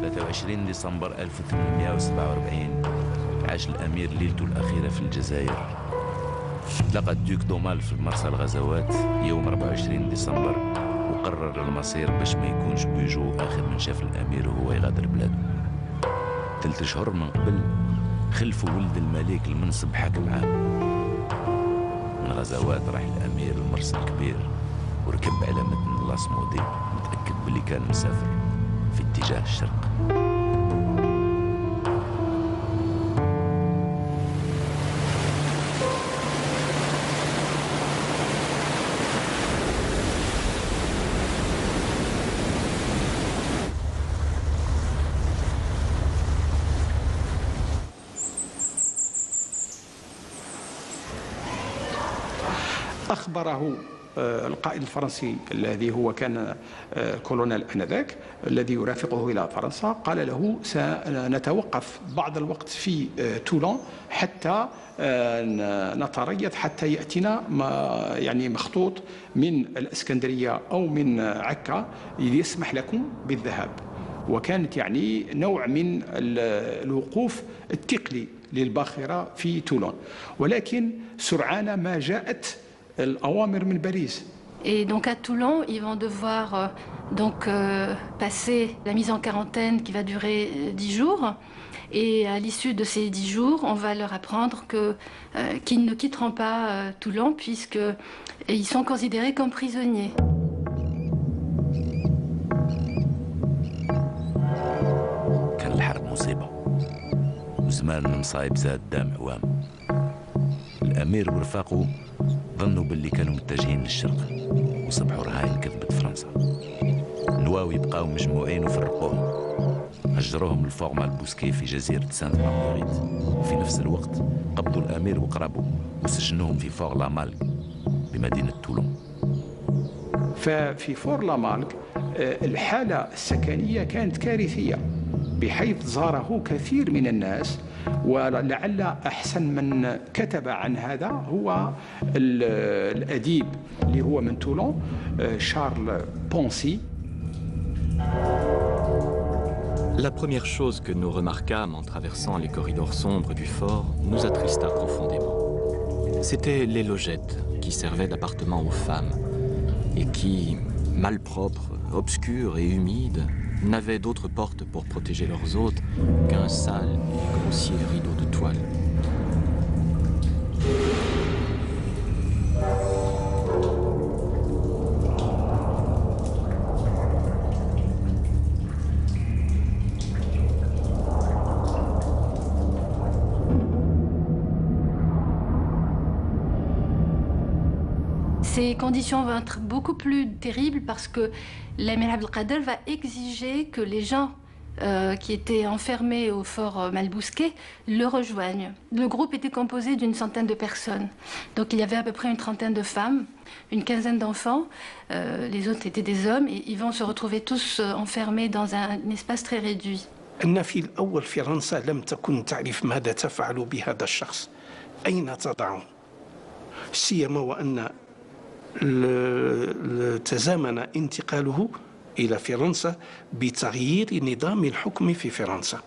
ثلاثة وعشرين ديسمبر ألف وثمانمائة وسبعة وأربعين عاش الأمير ليلته الأخيرة في الجزائر. تلقى الدوك دومال في مرسى الغزوات يوم أربعة وعشرين ديسمبر وقرر المصير باش ما يكونش بيجو آخر من شاف الأمير وهو يغادر بلاده. ثلاث شهور من قبل خلفوا ولد الملك المنصب حاكم عام. من غزوات راح الأمير لمرسى الكبير وركب على متن الله سمودي متأكد بلي كان مسافر في اتجاه الشرق. أخبره القائد الفرنسي الذي هو كان كولونيل آنذاك الذي يرافقه إلى فرنسا، قال له سنتوقف بعض الوقت في تولون حتى نتريث حتى يأتينا يعني مخطوط من الإسكندرية أو من عكا يسمح لكم بالذهاب. وكانت يعني نوع من الوقوف التقلي للباخرة في تولون، ولكن سرعان ما جاءت الأوامر من باريس. Et donc à Toulon, ils vont devoir euh, donc euh, passer la mise en quarantaine qui va durer euh, dix jours. Et à l'issue de ces dix jours, on va leur apprendre que euh, qu'ils ne quitteront pas euh, Toulon puisque ils sont considérés comme prisonniers. كان الحرب مصيبة وزمان المصايب زاد دام عوام. الأمير ورفاقه ظنوا باللي كانوا متجهين للشرق وصبحوا رهائن كذبة فرنسا. نواو يبقاو مجموعين وفرقوهم، هجروهم الفوق مع البوسكي في جزيرة سانت مارغريت. في نفس الوقت قبضوا الأمير وقرابه وسجنوهم في فور لامالك بمدينة تولون. ففي فور لامالك الحالة السكنية كانت كارثية بحيث زاره كثير من الناس، ولعل أحسن من كتب عن هذا هو الأديب اللي هو من تولون شارل بونسي. La première chose que nous remarquâmes en traversant les corridors sombres du fort nous attrista profondément. C'étaient les logettes qui servaient d'appartement aux femmes et qui, malpropres, obscures et humides, n'avaient d'autres portes pour protéger leurs hôtes qu'un sale et grossier rideau de toile. Ces conditions vont être beaucoup plus terribles parce que l'Amir Abdelkader va exiger que les gens euh, qui étaient enfermés au fort Malbousquet le rejoignent. Le groupe était composé d'une centaine de personnes. Donc il y avait à peu près une trentaine de femmes, une quinzaine d'enfants. Euh, les autres étaient des hommes et ils vont se retrouver tous enfermés dans un, un espace très réduit. تزامن انتقاله إلى فرنسا بتغيير نظام الحكم في فرنسا.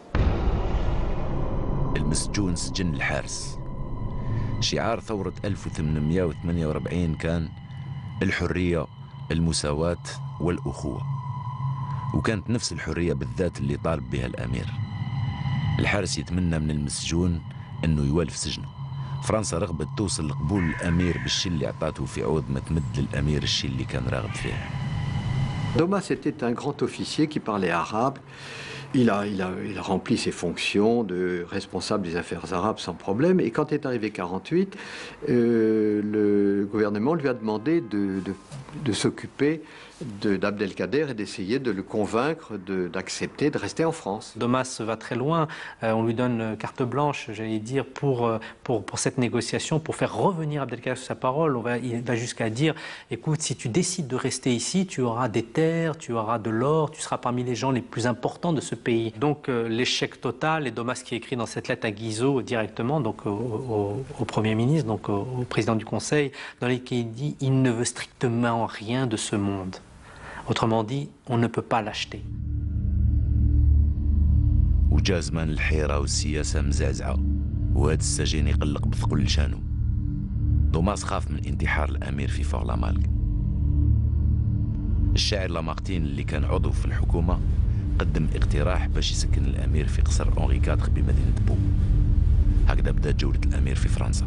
المسجون سجن الحارس. شعار ثورة ألف وثمانمائة وثمانية وأربعين كان الحرية، المساواة والأخوة، وكانت نفس الحرية بالذات اللي طالب بها الأمير. الحارس يتمنى من المسجون أنه يوالف سجنه فرنسا رغبت توصل لقبول الأمير بالشي اللي عطاته في عود ما تمد للأمير الشي اللي كان راغب فيه. Domas était un grand officier qui parlait arabe. Il a, il a, il a rempli ses fonctions de responsable des affaires arabes sans problème. Et quand est arrivé quarante-huit, euh, le gouvernement lui a demandé de, de, de s'occuper d'Abdelkader et d'essayer de le convaincre d'accepter de, de rester en France. Domas va très loin. Euh, on lui donne carte blanche, j'allais dire, pour, pour, pour cette négociation, pour faire revenir Abdelkader sur sa parole. On va, il va jusqu'à dire, écoute, si tu décides de rester ici, tu auras des terres, tu auras de l'or, tu seras parmi les gens les plus importants de ce pays. Donc euh, l'échec total, et Domas qui écrit dans cette lettre à Guizot directement, donc au, au, au Premier ministre, donc au, au président du Conseil, dans lequel il dit, il ne veut strictement rien de ce monde. Autrement dit, on ne peut pas l'acheter. وجازما الحيرة والسياسة مزعزعة وهذا السجين يقلق بثقل شانو. دوماس خاف من انتحار الأمير في فورلامالك. الشاعر لامارتين اللي كان عضو في الحكومة قدم اقتراح باش يسكن الأمير في قصر أونغي كاتر بمدينة بو. هكذا بدأت جولة الأمير في فرنسا.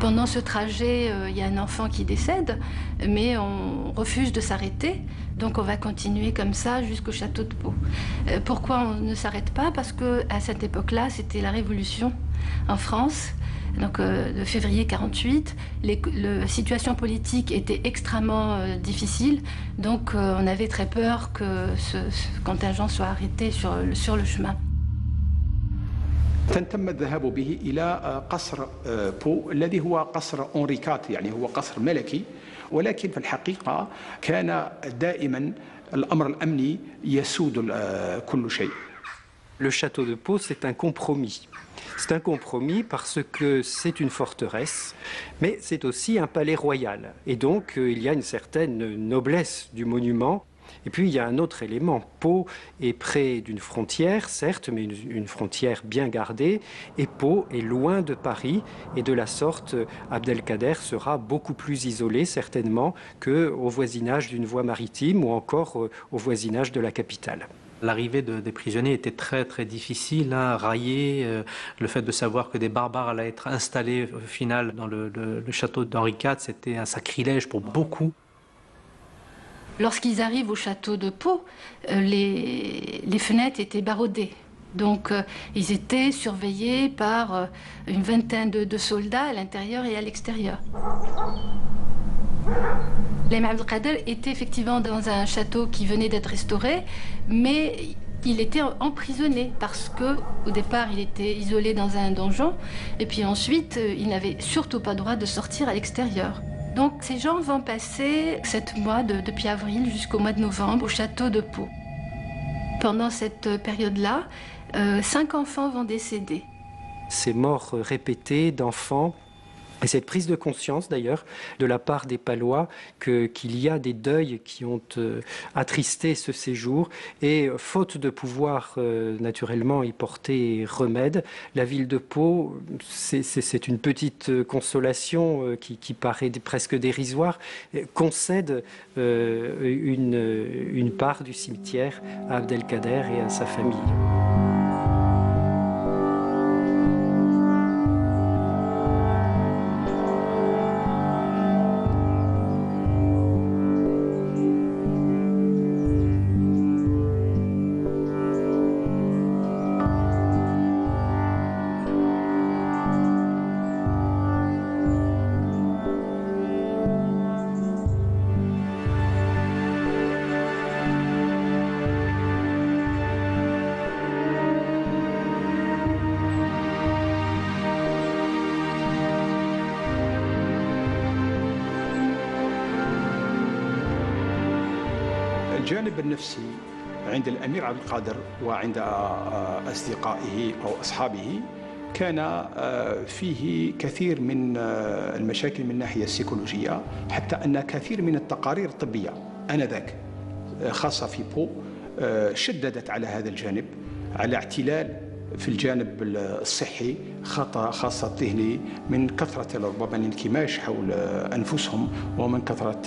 Pendant ce trajet, il y a un enfant qui décède, mais on refuse de s'arrêter. Donc on va continuer comme ça jusqu'au château de Pau. Euh, pourquoi on ne s'arrête pas? Parce qu'à cette époque-là, c'était la Révolution en France. Donc euh, de février quarante-huit, les, le, la situation politique était extrêmement euh, difficile. Donc euh, on avait très peur que ce, ce contingent soit arrêté sur, sur le chemin. تم الذهاب به إلى قصر بو الذي هو قصر أونريكات يعني هو قصر ملكي ولكن في الحقيقة كان دائما الأمر الأمني يسود كل شيء. Le château de Pau, c'est un compromis. C'est un compromis parce que c'est une forteresse, mais c'est aussi un palais royal. Et donc, il y a une certaine noblesse du monument. Et puis il y a un autre élément, Pau est près d'une frontière, certes, mais une, une frontière bien gardée, et Pau est loin de Paris, et de la sorte, Abdelkader sera beaucoup plus isolé, certainement, qu'au voisinage d'une voie maritime ou encore euh, au voisinage de la capitale. L'arrivée de, des prisonniers était très très difficile, hein, raillée, euh, le fait de savoir que des barbares allaient être installés au final dans le, le, le château d'Henri quatre, c'était un sacrilège pour beaucoup. Lorsqu'ils arrivent au château de Pau, euh, les, les fenêtres étaient barrodées. Donc euh, ils étaient surveillés par euh, une vingtaine de, de soldats à l'intérieur et à l'extérieur. L'Aim Abdelkader était effectivement dans un château qui venait d'être restauré, mais il était emprisonné parce qu'au départ il était isolé dans un donjon et puis ensuite il n'avait surtout pas le droit de sortir à l'extérieur. Donc ces gens vont passer sept mois de, depuis avril jusqu'au mois de novembre au château de Pau. Pendant cette période-là, euh, cinq enfants vont décéder. Ces morts répétées d'enfants, et cette prise de conscience d'ailleurs de la part des Palois que, qu'il y a des deuils qui ont euh, attristé ce séjour et faute de pouvoir euh, naturellement y porter remède, la ville de Pau, c'est une petite consolation euh, qui, qui paraît presque dérisoire, concède euh, une, une part du cimetière à Abdelkader et à sa famille. الجانب النفسي عند الأمير عبد القادر وعند أصدقائه أو أصحابه كان فيه كثير من المشاكل من الناحية السيكولوجية حتى أن كثير من التقارير الطبية آنذاك خاصة في بو شددت على هذا الجانب على اعتلال في الجانب الصحي خطأ خاصة الذهني من كثرة ربما الانكماش حول أنفسهم ومن كثرة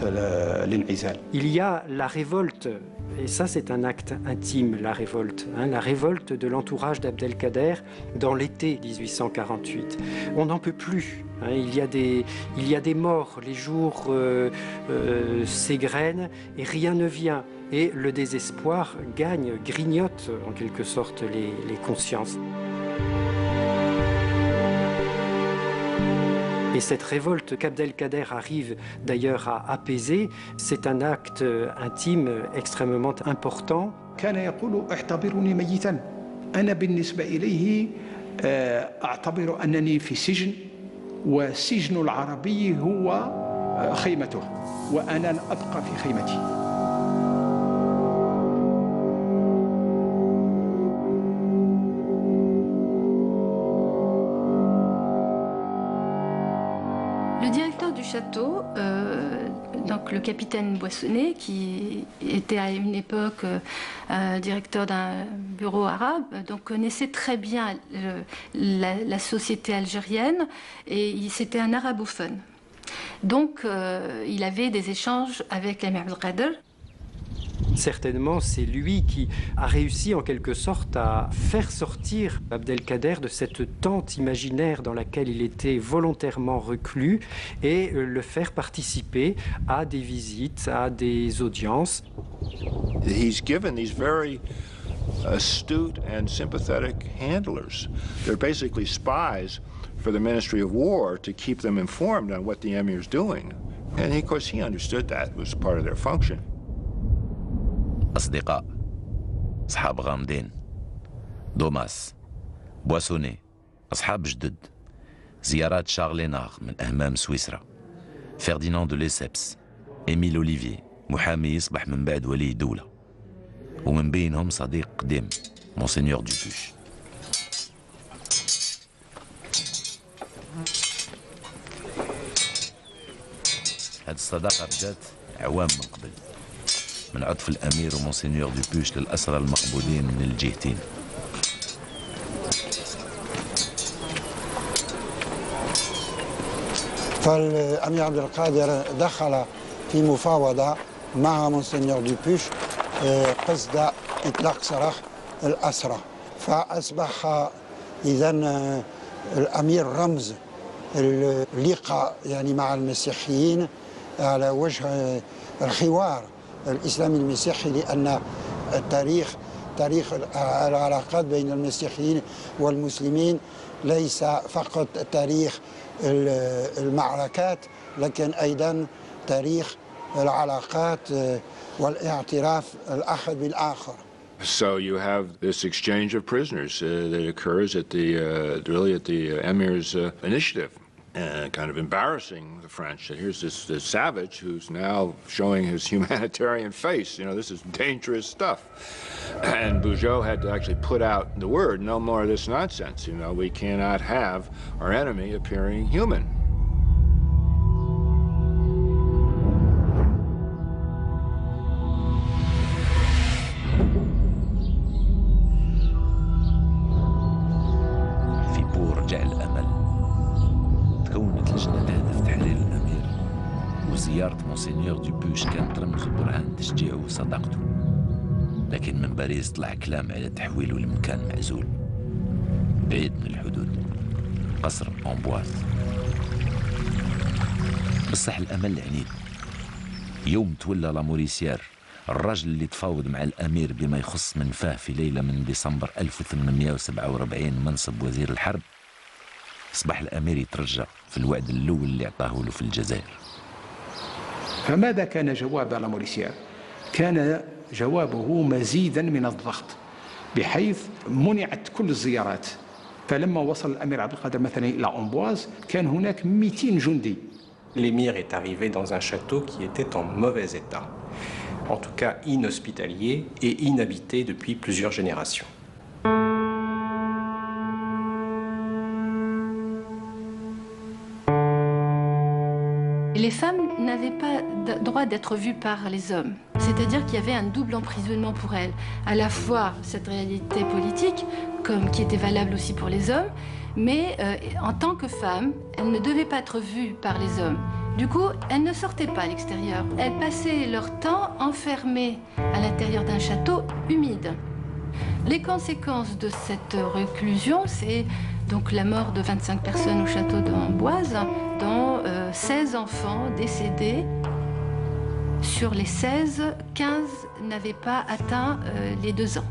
الانعزال. Il y a la révolte, et ça c'est un acte intime, la révolte, hein, la révolte de l'entourage d'Abdelkader dans l'été mille huit cent quarante-huit. On n'en peut plus. Hein, il y a des, il y a des morts, les jours euh, euh, s'égrènent et rien ne vient. Et le désespoir gagne, grignote en quelque sorte les, les consciences. Et cette révolte qu'Abdelkader arrive d'ailleurs à apaiser, c'est un acte intime extrêmement important. Château, euh, donc le capitaine Boissonnet, qui était à une époque euh, directeur d'un bureau arabe, donc connaissait très bien le, la, la société algérienne, et c'était un arabophone. Donc euh, il avait des échanges avec l'ami Abdelkader. Certainement, c'est lui qui a réussi en quelque sorte à faire sortir Abdelkader de cette tente imaginaire dans laquelle il était volontairement reclus et le faire participer à des visites, à des audiences. He's given these very astute and sympathetic handlers. They're basically spies for the Ministry of War to keep them informed on what the emir's doing. And of course he understood that it was part of their function. أصدقاء أصحاب غامدين دوماس بواسوني أصحاب جدد زيارات شارلينار من أهمام سويسرا فرديناند دو ليسبس إميل أوليفيي محامي يصبح من بعد ولي دولة ومن بينهم صديق قديم مونسينيور دوبوش. هاد الصداقة بدات أعوام من قبل من عطف الأمير ومونسينيور دوبوش للأسرى المقبولين من الجهتين. فالأمير عبد القادر دخل في مفاوضة مع مونسينيور دوبوش قصد إطلاق سراح الأسرى، فأصبح إذن الأمير رمز اللقاء يعني مع المسيحيين على وجه الحوار الإسلامي المسيحي، لأن التاريخ تاريخ العلاقات بين المسيحيين والمسلمين ليس فقط تاريخ المعركات لكن أيضا تاريخ العلاقات والاعتراف الأحد بالآخر. So you have this exchange of prisoners uh, that occurs at the uh, really at the uh, emir's uh, initiative. Uh, kind of embarrassing the French. And here's this, this savage who's now showing his humanitarian face. You know, this is dangerous stuff. And Bugeaud had to actually put out the word, no more of this nonsense. You know, we cannot have our enemy appearing human. زيارة مونسينيور دوبوش كانت رمز برهان تشجيعه وصداقته، لكن من باريس طلع كلام على تحويله لمكان معزول بعيد من الحدود، قصر أمبواز. بصح الأمل عنيد. يوم تولى لاموريسيار الرجل اللي تفاوض مع الأمير بما يخص منفاه في ليلة من ديسمبر ألف وثمانمائة وسبعة وأربعين منصب وزير الحرب، أصبح الأمير يترجى في الوعد الأول اللي أعطاه له في الجزائر. فماذا كان جواب لاموريسيار؟ كان جوابه مزيدا من الضغط بحيث منعت كل الزيارات. فلما وصل الأمير عبد القادر مثلا إلى أمبواز كان هناك مئتين جندي. L'émir est arrivé dans un château qui était en mauvais état, en tout cas inhospitalier et inhabité depuis plusieurs générations. Les femmes n'avaient pas droit d'être vues par les hommes. C'est-à-dire qu'il y avait un double emprisonnement pour elle, à la fois cette réalité politique, comme qui était valable aussi pour les hommes, mais euh, en tant que femme, elle ne devait pas être vue par les hommes. Du coup, elles ne sortaient pas à l'extérieur. Elles passaient leur temps enfermées à l'intérieur d'un château humide. Les conséquences de cette reclusion, c'est donc la mort de vingt-cinq personnes au château d'Amboise, dont euh, seize enfants décédés. Sur les seize, quinze n'avaient pas atteint euh, les deux ans.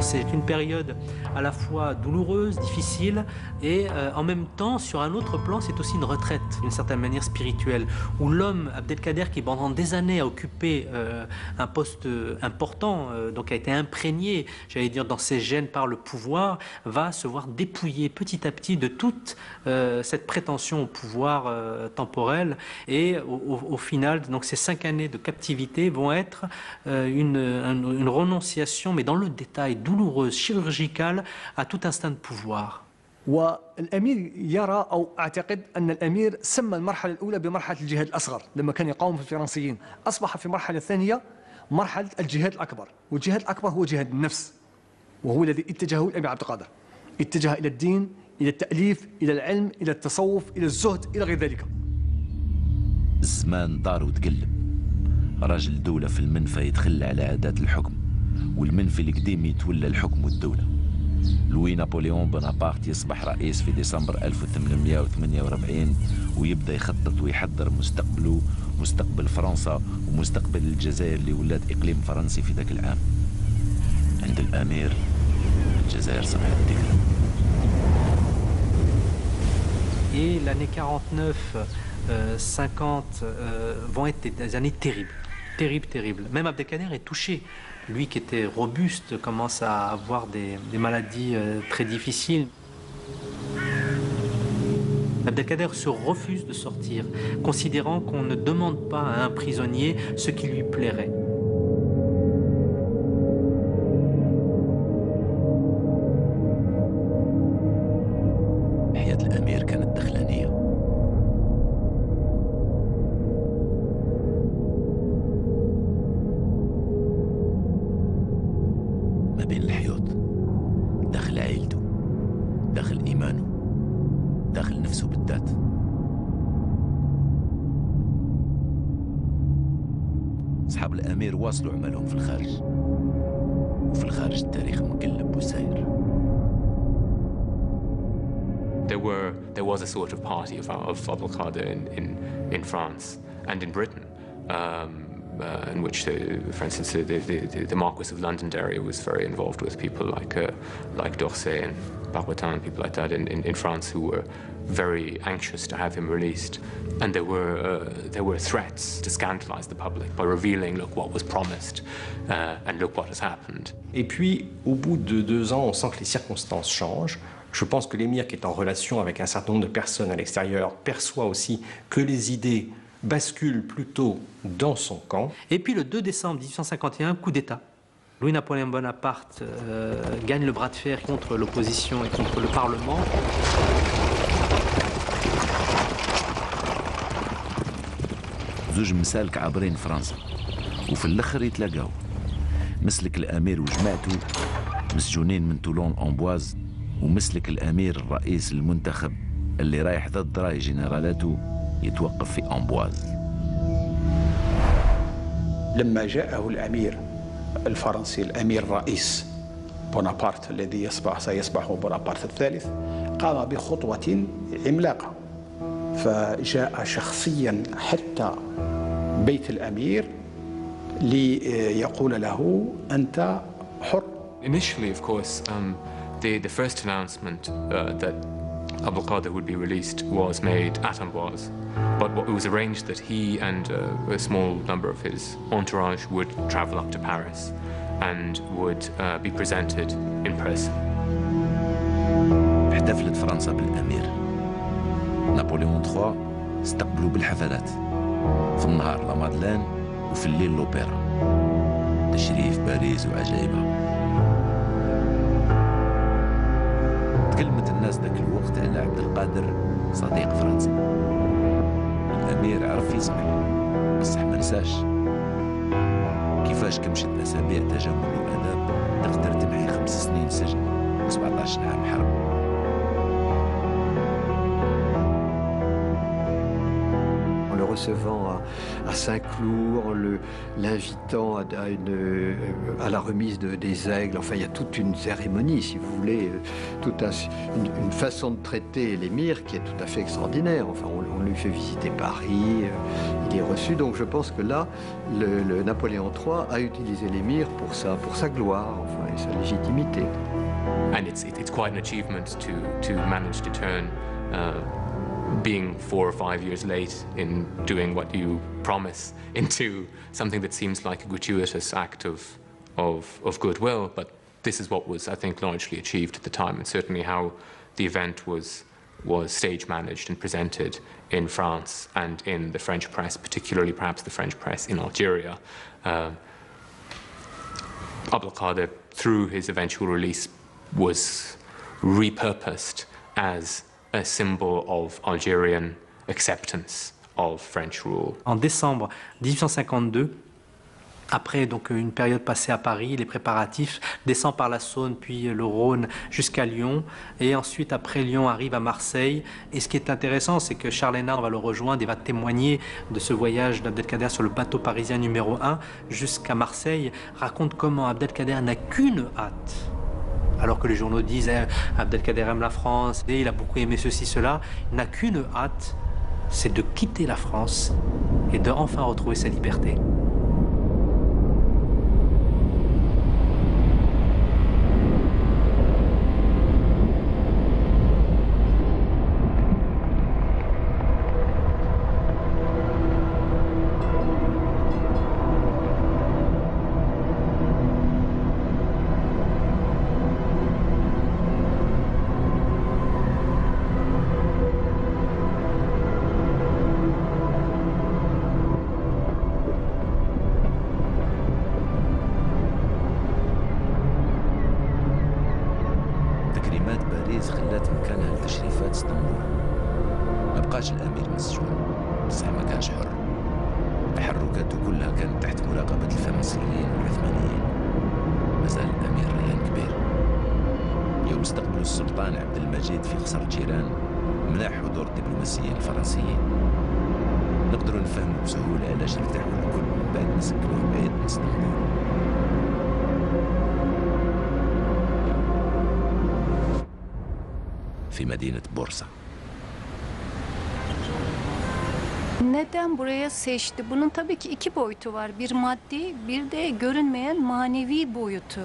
C'est une période à la fois douloureuse, difficile, et euh, en même temps, sur un autre plan, c'est aussi une retraite, d'une certaine manière spirituelle, où l'homme, Abdelkader, qui pendant des années a occupé euh, un poste important, euh, donc a été imprégné, j'allais dire, dans ses gènes par le pouvoir, va se voir dépouillé petit à petit de toute euh, cette prétention au pouvoir euh, temporel, et au, au, au final, donc ces cinq années de captivité vont être euh, une, une, une renonciation, mais dans le détail, douloureuse, chirurgicale à tout instinct de pouvoir. والأمير يرى أو أعتقد أن الأمير سمى المرحلة الأولى بمرحلة الجهاد الأصغر لما كان يقاوم في الفرنسيين، أصبح في المرحلة الثانية مرحلة الجهاد الأكبر، والجهاد الأكبر هو جهاد النفس، وهو الذي اتجهه الأمير عبد القادر، اتجه إلى الدين، إلى التأليف، إلى العلم، إلى التصوف، إلى الزهد، إلى غير ذلك. الزمان دار وتقلب، رجل دولة في المنفى يتخلى على عادات الحكم. والمنفي القديم يتولى الحكم والدولة. لوي نابليون بونابارت يصبح رئيس في ديسمبر ألف وثمانمائة وثمانية وأربعين ويبدأ يخطط ويحضر مستقبله، مستقبل فرنسا ومستقبل الجزائر اللي ولات إقليم فرنسي في ذاك العام. عند الأمير الجزائر صبحت تكرم. Et l'année quarante-neuf cinquante vont être des années terribles, terribles, terribles. Même Abdelkader est touché. Lui qui était robuste commence à avoir des, des maladies euh, très difficiles. Abdelkader se refuse de sortir, considérant qu'on ne demande pas à un prisonnier ce qui lui plairait. واصلوا عملهم في الخارج وفي الخارج التاريخ مقلب وساير. There were there was a sort of party of of Abdelkader in in in France and in Britain, um, uh, in which, uh, for instance, the, the the Marquis of Londonderry was very involved with people like uh, like Dorset and Barbotin, people like that in, in in France who were very anxious to have him released, and there were uh, there were threats to scandalize the public by revealing, look what was promised, uh, and look what has happened. Et puis, au bout de deux ans, on sent que les circonstances changent. Je pense que l'émir, qui est en relation avec un certain nombre de personnes à l'extérieur, perçoit aussi que les idées basculent plutôt dans son camp. Et puis, le deux décembre mille huit cent cinquante et un, coup d'État. Louis-Napoléon Bonaparte euh, gagne le bras de fer contre l'opposition et contre le Parlement. زوج مسالك عابرين فرنسا وفي الاخر يتلاقاو مسلك الامير وجماعته مسجونين من تولون امبواز ومسلك الامير الرئيس المنتخب اللي رايح ضد راي جنرالاته يتوقف في امبواز. لما جاءه الامير الفرنسي الامير الرئيس بونابرت الذي يصبح سيصبح بونابرت الثالث قام بخطوة عملاقة فجاء شخصيا حتى بيت الأمير ليقول له أنت حر. Initially, of course, um, the the first announcement uh, that Abdelkader would be released was made at Amboise, but it was arranged that he and uh, a small number of his entourage would travel up to Paris and would uh, be presented in person. احتفلت فرنسا بالأمير. نابليون ثلاثة استقبلوا بالحفلات في النهار لامادلان وفي الليل لوبيرا. تشريف باريس وعجائبها. تكلمت الناس ذاك الوقت على عبد القادر صديق فرنسي. الأمير عرف يسمع بصح ما نساش كيفاش كمشت أسابيع تجمل وآداب تقدر تمحي خمس سنين سجن وسبعطاش عام حرب. Recevant à, à Saint-Cloud, en l'invitant à, à, une, à la remise de, des aigles. Enfin, il y a toute une cérémonie, si vous voulez, toute un, une, une façon de traiter l'émir qui est tout à fait extraordinaire. Enfin, on, on lui fait visiter Paris, euh, il est reçu. Donc je pense que là, le, le Napoléon trois a utilisé l'émir pour sa, pour sa gloire, enfin, et sa légitimité. And it's, it's quite an achievement to, to manage to turn uh... being four or five years late in doing what you promise into something that seems like a gratuitous act of, of, of goodwill, but this is what was, I think, largely achieved at the time, and certainly how the event was, was stage managed and presented in France and in the French press, particularly perhaps the French press in Algeria. Uh, Abdelkader, through his eventual release, was repurposed as a symbol of Algerian acceptance of French rule. En décembre mille huit cent cinquante-deux, après donc une période passée à Paris, les préparatifs, descend par la Saône puis le Rhône jusqu'à Lyon, et ensuite après Lyon arrive à Marseille. Et ce qui est intéressant, c'est que Charles Hénard va le rejoindre et va témoigner de ce voyage d'Abdelkader sur le bateau parisien numéro un jusqu'à Marseille, raconte comment Abdelkader n'a qu'une hâte. Alors que les journaux disent eh, Abdelkader aime la France, et il a beaucoup aimé ceci, cela, il n'a qu'une hâte, c'est de quitter la France et de enfin retrouver sa liberté. Neden buraya seçti? Bunun tabii ki iki boyutu var. Bir maddi, bir de görünmeyen manevi boyutu.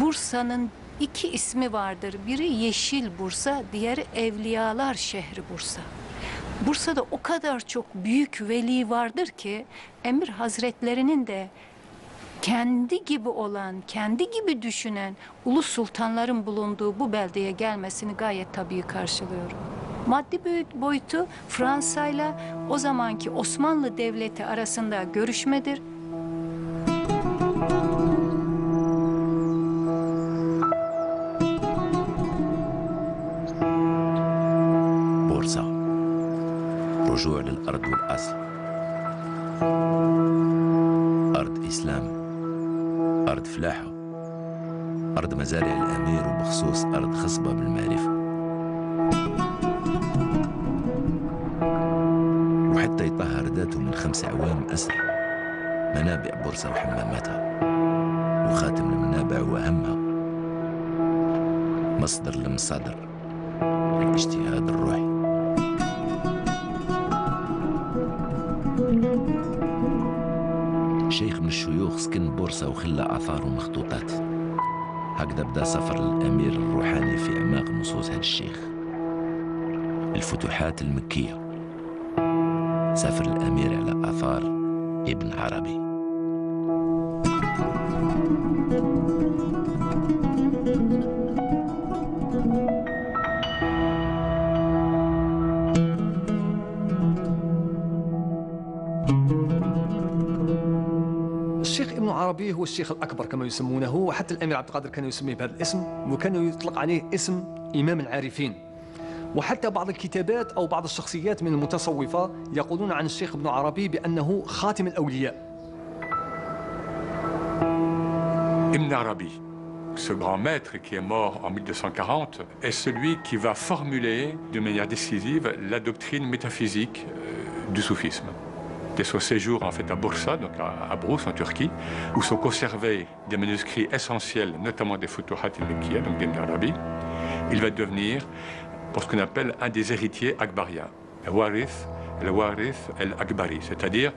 Bursa'nın iki ismi vardır. Biri Yeşil Bursa, diğeri Evliyalar şehri Bursa. Bursa'da o kadar çok büyük veli vardır ki Emir Hazretlerinin de kendi gibi olan, kendi gibi düşünen ulus sultanların bulunduğu bu beldeye gelmesini gayet tabii karşılıyorum. Maddi boyutu Fransa'yla o zamanki Osmanlı Devleti arasında görüşmedir. Bursa, رجوع للأرض والأصل. أرض إسلام. أرض فلاحة. أرض مزارع الأمير وبخصوص أرض خصبة بالمعرفة. وحتى يطهر ذاته من خمس أعوام أسر منابع بورصة وحماماتها، وخاتم المنابع وأهمها مصدر المصادر الاجتهاد الروحي. شيخ من الشيوخ سكن بورصة وخلى آثار ومخطوطات. هكذا بدأ سفر الأمير الروحاني في أعماق نصوص هذا الشيخ. الفتوحات المكية. سافر الأمير على آثار ابن عربي. العربي هو الشيخ الأكبر كما يسمونه، وحتى الأمير عبد القادر كان يسميه بهذا الاسم، وكان يطلق عليه اسم إمام العارفين. وحتى بعض الكتابات أو بعض الشخصيات من المتصوفة يقولون عن الشيخ ابن عربي بأنه خاتم الأولياء. Ibn Arabi, ce grand maître qui est mort en mille deux cent quarante, est celui qui va formuler de manière décisive la doctrine métaphysique du soufisme. Dès son séjour en fait à Bursa, donc à Brousse en Turquie, où sont conservés des manuscrits essentiels, notamment des Futuhat al-Mekkiyya, donc d'Ibn Arabi, il va devenir pour ce qu'on appelle un des héritiers akbariens, le warith, le warith el-akbari, c'est-à-dire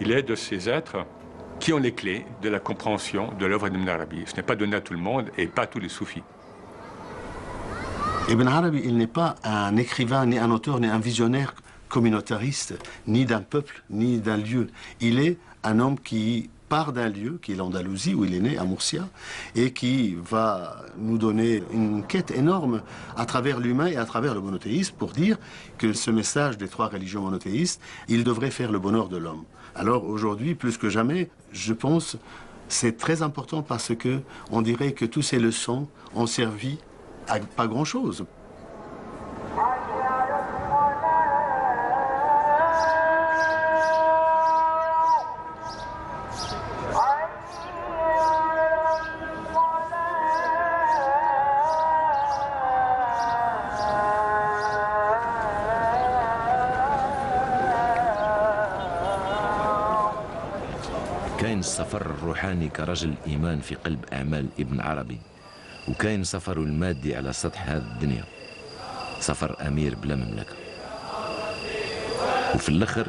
il est de ces êtres qui ont les clés de la compréhension de l'œuvre d'Ibn Arabi. Ce n'est pas donné à tout le monde et pas à tous les soufis. Ibn Arabi, il n'est pas un écrivain, ni un auteur, ni un visionnaire communautariste, ni d'un peuple, ni d'un lieu. Il est un homme qui part d'un lieu, qui est l'Andalousie, où il est né, à Murcia, et qui va nous donner une quête énorme à travers l'humain et à travers le monothéisme pour dire que ce message des trois religions monothéistes, il devrait faire le bonheur de l'homme. Alors aujourd'hui, plus que jamais, je pense c'est très important parce que on dirait que toutes ces leçons ont servi à pas grand-chose. كاين السفر الروحاني كرجل إيمان في قلب أعمال ابن عربي، وكاين سفر المادي على سطح هذه الدنيا، سفر أمير بلا مملكة. وفي الآخر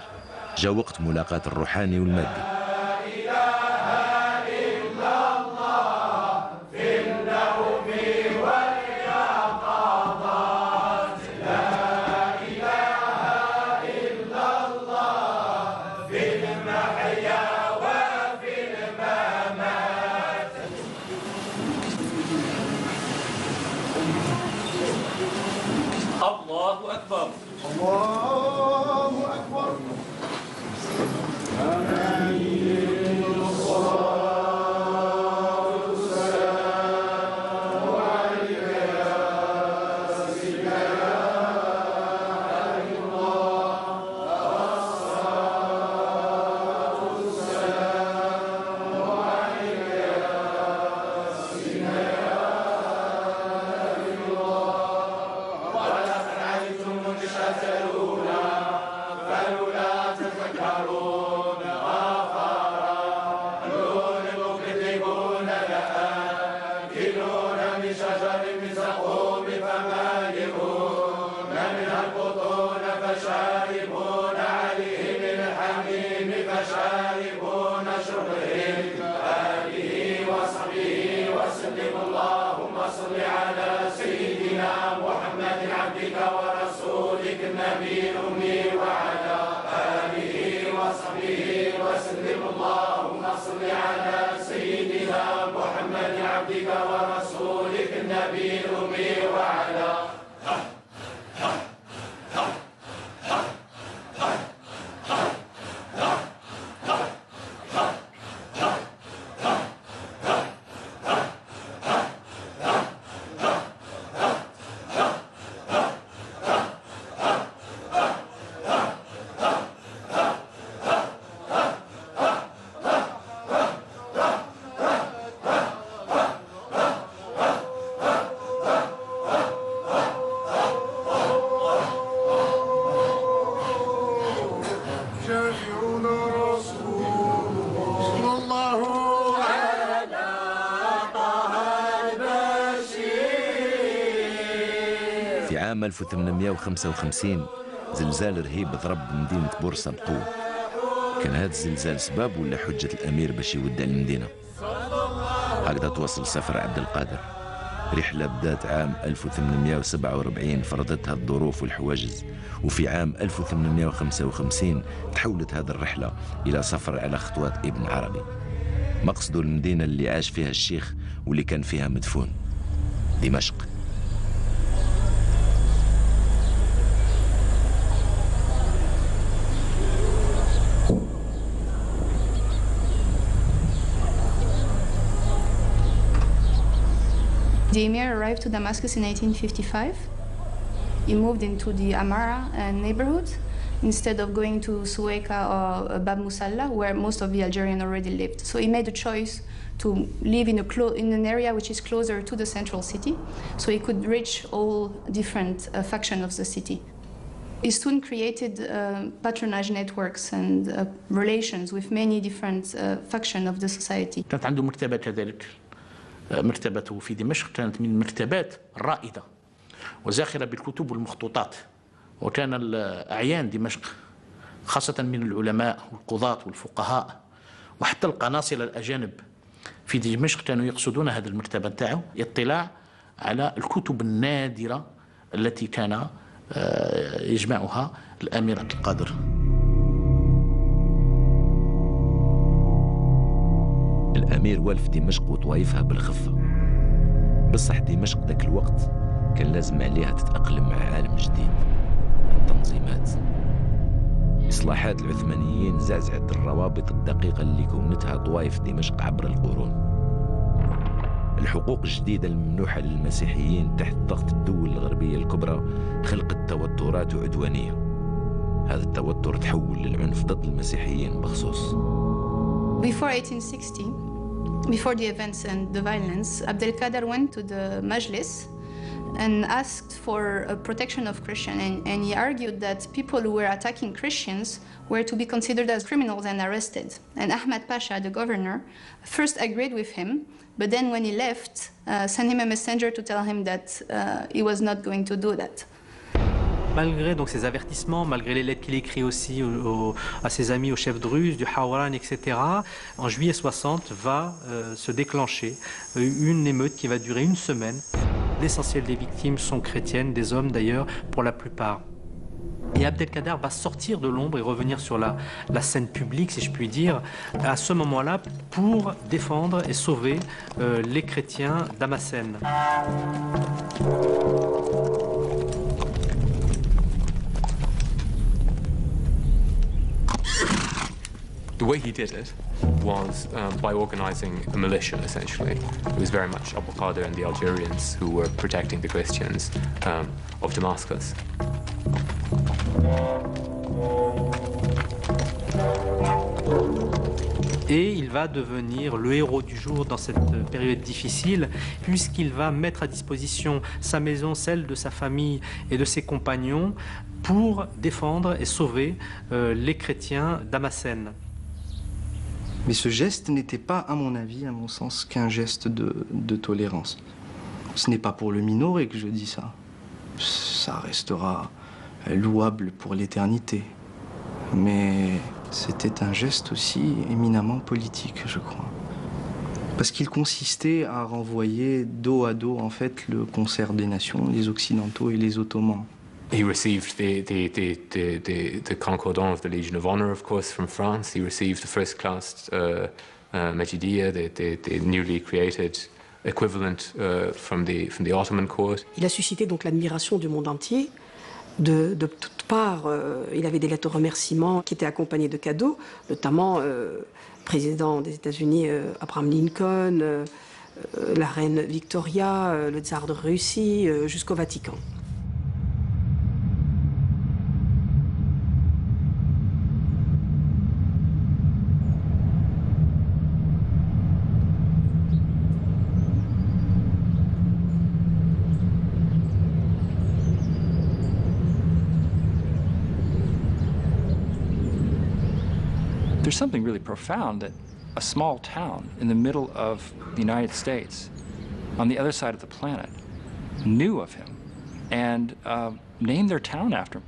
جا وقت ملاقاة الروحاني والمادي. عام ألف وثمانمائة وخمسة وخمسين زلزال رهيب ضرب مدينة بورصة بقوة. كان هذا الزلزال سباب ولا حجة الأمير باش يودع المدينة؟ هكذا تواصل سفر عبد القادر، رحلة بدات عام ألف وثمانمائة وسبعة وأربعين فرضتها الظروف والحواجز، وفي عام ألف وثمانمائة وخمسة وخمسين تحولت هذه الرحلة إلى سفر على خطوات ابن عربي، مقصده المدينة اللي عاش فيها الشيخ واللي كان فيها مدفون، دمشق. The emir arrived to Damascus in eighteen fifty-five. He moved into the Amara uh, neighborhood instead of going to Suweiqa or Bab Musalla, where most of the Algerians already lived. So he made a choice to live in, a clo in an area which is closer to the central city, so he could reach all different uh, factions of the city. He soon created uh, patronage networks and uh, relations with many different uh, factions of the society. كانت عنده مرتبة كذلك. مرتبته في دمشق كانت من المرتبات الرائدة وزاخرة بالكتب والمخطوطات. وكان الأعيان دمشق خاصة من العلماء والقضاة والفقهاء وحتى القناصلة الأجانب في دمشق كانوا يقصدون هذا المرتبة تاعو اطلاع على الكتب النادرة التي كان يجمعها الأمير عبد القادر. الأمير والف دمشق وطوايفها بالخفة، بصح دمشق ذاك الوقت كان لازم عليها تتأقلم مع عالم جديد، التنظيمات. إصلاحات العثمانيين زعزعت الروابط الدقيقة اللي كونتها طوايف دمشق عبر القرون. الحقوق الجديدة الممنوحة للمسيحيين تحت ضغط الدول الغربية الكبرى خلقت توترات وعدوانية. هذا التوتر تحول للعنف ضد المسيحيين بخصوص. Before eighteen sixty, before the events and the violence, Abdelkader went to the Majlis and asked for a protection of Christians, and, and he argued that people who were attacking Christians were to be considered as criminals and arrested. And Ahmed Pasha, the governor, first agreed with him, but then when he left, uh, sent him a messenger to tell him that uh, he was not going to do that. Malgré donc ces avertissements, malgré les lettres qu'il écrit aussi au, au, à ses amis, au chef druze, du Hawaran, et cetera, en juillet soixante va euh, se déclencher une émeute qui va durer une semaine. L'essentiel des victimes sont chrétiennes, des hommes d'ailleurs, pour la plupart. Et Abdelkader va sortir de l'ombre et revenir sur la, la scène publique, si je puis dire, à ce moment-là, pour défendre et sauver euh, les chrétiens damascènes. The way he did it was um, by organizing a militia, essentially. It was very much Abdelkader and the Algerians who were protecting the Christians um, of Damascus. Et il va devenir le héros du jour dans cette période difficile, puisqu'il va mettre à disposition sa maison, celle de sa famille et de ses compagnons, pour défendre et sauver euh, les chrétiens damascènes. Mais ce geste n'était pas, à mon avis, à mon sens, qu'un geste de, de tolérance. Ce n'est pas pour le minorer que je dis ça. Ça restera louable pour l'éternité. Mais c'était un geste aussi éminemment politique, je crois. Parce qu'il consistait à renvoyer dos à dos, en fait, le concert des nations, les Occidentaux et les Ottomans. He received the, the, the, the, the, the Concordant of the Legion of Honor, of course, from France. He received the first-class uh, uh, Medjidiya, the, the, the newly created equivalent uh, from, the, from the Ottoman court. Il a suscité donc l'admiration du monde entier. De, de toutes parts, euh, il avait des lettres de remerciements qui étaient accompagnées de cadeaux, notamment euh, président des États-Unis euh, Abraham Lincoln, euh, euh, la reine Victoria, euh, le tsar de Russie, euh, jusqu'au Vatican. There's something really profound that a small town in the middle of the United States, on the other side of the planet, knew of him and uh, named their town after him.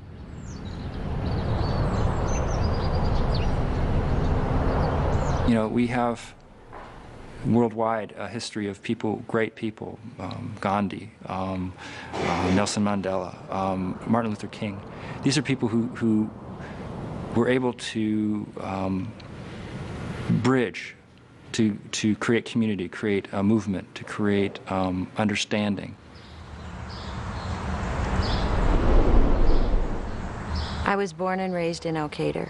You know, we have worldwide a history of people, great people, um, Gandhi, um, uh, Nelson Mandela, um, Martin Luther King. These are people who, who were able to um, bridge, to, to create community, create a movement, to create um, understanding. I was born and raised in Al-Qaeda.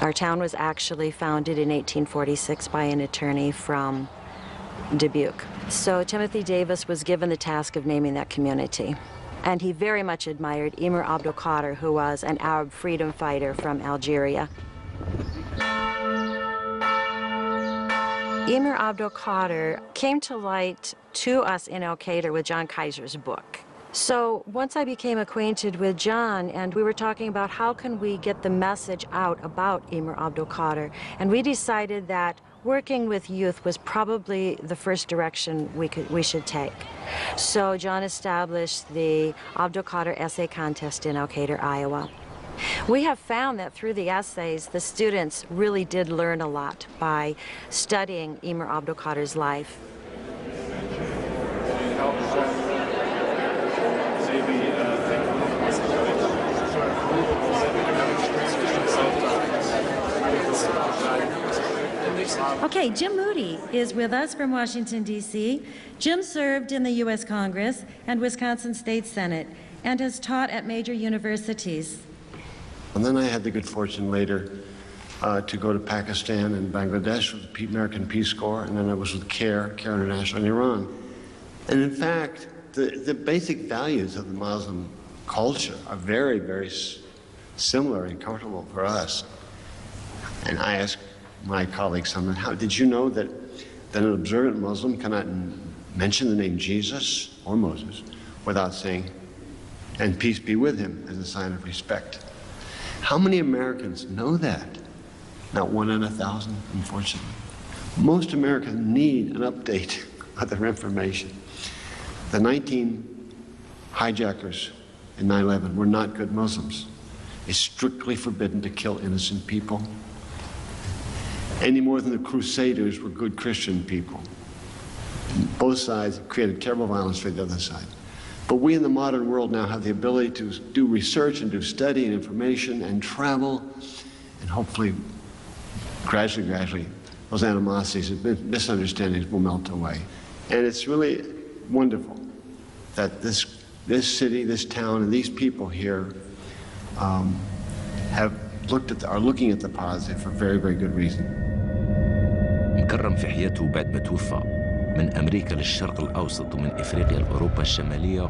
Our town was actually founded in eighteen forty-six by an attorney from Dubuque. So Timothy Davis was given the task of naming that community. And he very much admired Emir Abdelkader, who was an Arab freedom fighter from Algeria. Emir Abdelkader came to light to us in El Kader with John Kaiser's book. So once I became acquainted with John, and we were talking about how can we get the message out about Emir Abdelkader, and we decided that working with youth was probably the first direction we could we should take. So John established the Abdelkader Essay Contest in El Kader, Iowa. We have found that through the essays, the students really did learn a lot by studying Emir Abdelkader's life. Okay, Jim Moody is with us from Washington, D C Jim served in the U S Congress and Wisconsin State Senate and has taught at major universities. And then I had the good fortune later uh, to go to Pakistan and Bangladesh with the American Peace Corps, and then I was with CARE, CARE International, in Iran. And in fact, the, the basic values of the Muslim culture are very, very similar and comfortable for us. And I asked my colleagues, how did you know that, that an observant Muslim cannot mention the name Jesus or Moses without saying, and peace be with him, as a sign of respect? How many Americans know that? Not one in a thousand, unfortunately. Most Americans need an update of their information. The nineteen hijackers in nine eleven were not good Muslims. It's strictly forbidden to kill innocent people, any more than the Crusaders were good Christian people. Both sides created terrible violence for the other side. But we in the modern world now have the ability to do research and do study and information and travel, and hopefully, gradually, gradually, those animosities and misunderstandings will melt away. And it's really wonderful that this, this city, this town, and these people here um, have looked at the, are looking at the positive for very, very good reason. كرم في حياته بعد ما توفى من أمريكا للشرق الأوسط ومن إفريقيا لأوروبا الشمالية.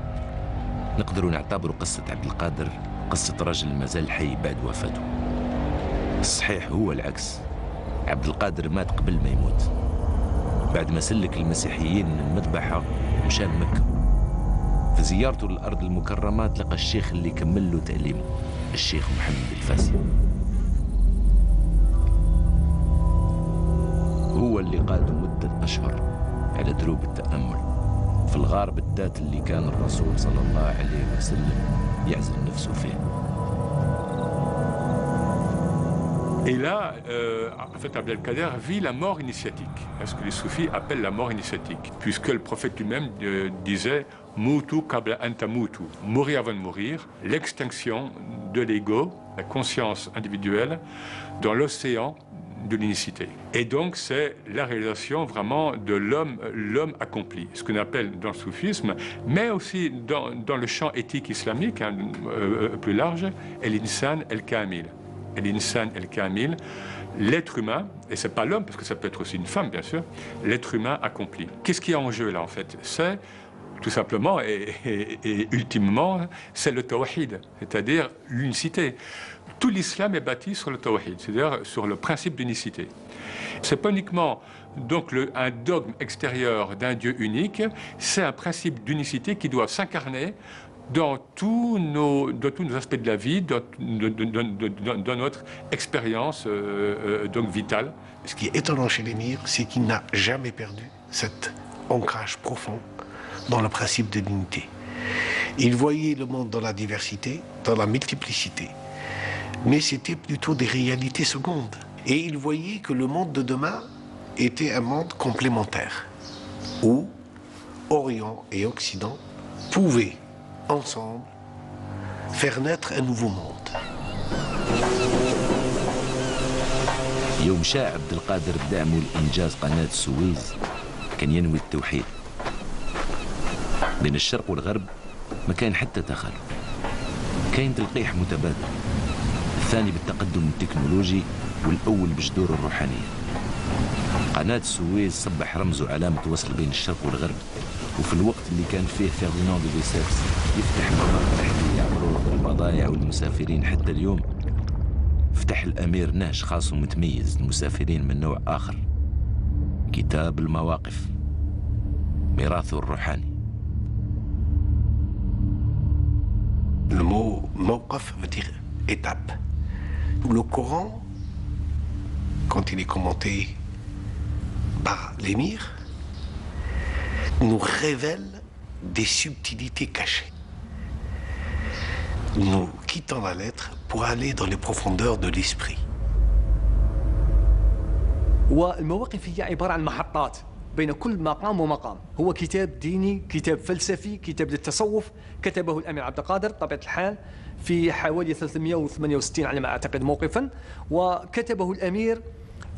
نقدر نعتبر قصة عبد القادر قصة رجل مازال حي بعد وفاته. الصحيح هو العكس. عبد القادر مات قبل ما يموت. بعد ما سلك المسيحيين من المذبحة مشى مكة. في زيارته للأرض المكرمة تلقى الشيخ اللي كمل له تأليمه، الشيخ محمد الفاسي. هو اللي قاده مدة أشهر على دروب التأمل في الغار بالذات اللي كان الرسول صلى الله عليه وسلم يعزل نفسه فيه. Et là, euh, en fait, Abdelkader vit la mort initiatique, ce que les soufis appellent la mort initiatique, puisque le prophète lui-même euh, disait « Moutou kabla anta moutou », mourir avant de mourir, l'extinction de l'ego, la conscience individuelle, dans l'océan de l'unicité. Et donc, c'est la réalisation vraiment de l'homme l'homme accompli, ce qu'on appelle dans le soufisme, mais aussi dans, dans le champ éthique islamique, hein, euh, plus large, « El-Insan el-Kamil ». L'insan el-Kamil, l'être humain, et c'est pas l'homme, parce que ça peut être aussi une femme, bien sûr, l'être humain accompli. Qu'est-ce qui est en jeu, là, en fait? C'est, tout simplement, et, et, et ultimement, c'est le tawhid, c'est-à-dire l'unicité. Tout l'islam est bâti sur le tawhid, c'est-à-dire sur le principe d'unicité. C'est pas uniquement donc le, un dogme extérieur d'un Dieu unique, c'est un principe d'unicité qui doit s'incarner dans tous, nos, dans tous nos aspects de la vie, dans, dans, dans notre expérience euh, euh, donc vitale. Ce qui est étonnant chez l'émir, c'est qu'il n'a jamais perdu cet ancrage profond dans le principe de l'unité. Il voyait le monde dans la diversité, dans la multiplicité, mais c'était plutôt des réalités secondes. Et il voyait que le monde de demain était un monde complémentaire, où Orient et Occident pouvaient ensemble, faire naître un nouveau monde. يوم شاع عبد القادر بدعمه لإنجاز قناة السويس كان ينوي التوحيد. بين الشرق والغرب ما كان حتى تخلف. كاين تلقيح متبادل. الثاني بالتقدم التكنولوجي والأول بجذور الروحانية. قناة السويس صبح رمز وعلامة وصل بين الشرق والغرب، وفي الوقت اللي كان فيه فيرديناند دو سيرس يفتح البحر الأحلي يعبروا البضائع والمسافرين، حتى اليوم فتح الأمير نهج خاص ومتميز للمسافرين من نوع آخر، كتاب المواقف ميراثه الروحاني. المو موقف veut dire étape. Le Coran, quand il est commenté par l'émir, nous révèle des subtilités cachées. Nous quittons la lettre pour aller dans les profondeurs de l'esprit. والمواقف هي عبارة عن محطات بين كل مقام ومقام، هو كتاب ديني، كتاب فلسفي، كتاب للتصوف، كتبه الأمير عبد القادر بطبيعة الحال في حوالي ثلاثمائة وثمانية وستين على ما أعتقد موقفا، وكتبه الأمير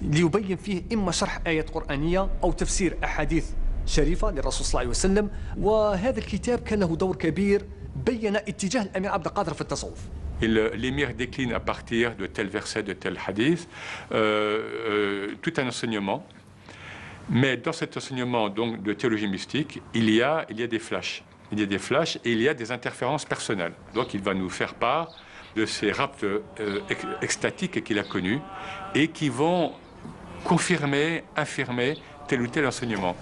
ليبين فيه إما شرح آية قرآنية أو تفسير أحاديث شريفة للرسول صلى الله عليه وسلم. وهذا الكتاب كان له دور كبير، بين اتجاه الأمير عبد القادر في التصوف. L'émir décline à partir de tel verset, de tel hadith, euh, euh, tout un enseignement. Mais dans cet enseignement donc, de théologie mystique, il y a, il y a des flashs. Il y a des flashs et il y a des interférences personnelles. Donc il va nous faire part de ces raptes euh, extatiques qu'il a connus et qui vont confirmer, affirmer tel ou tel enseignement.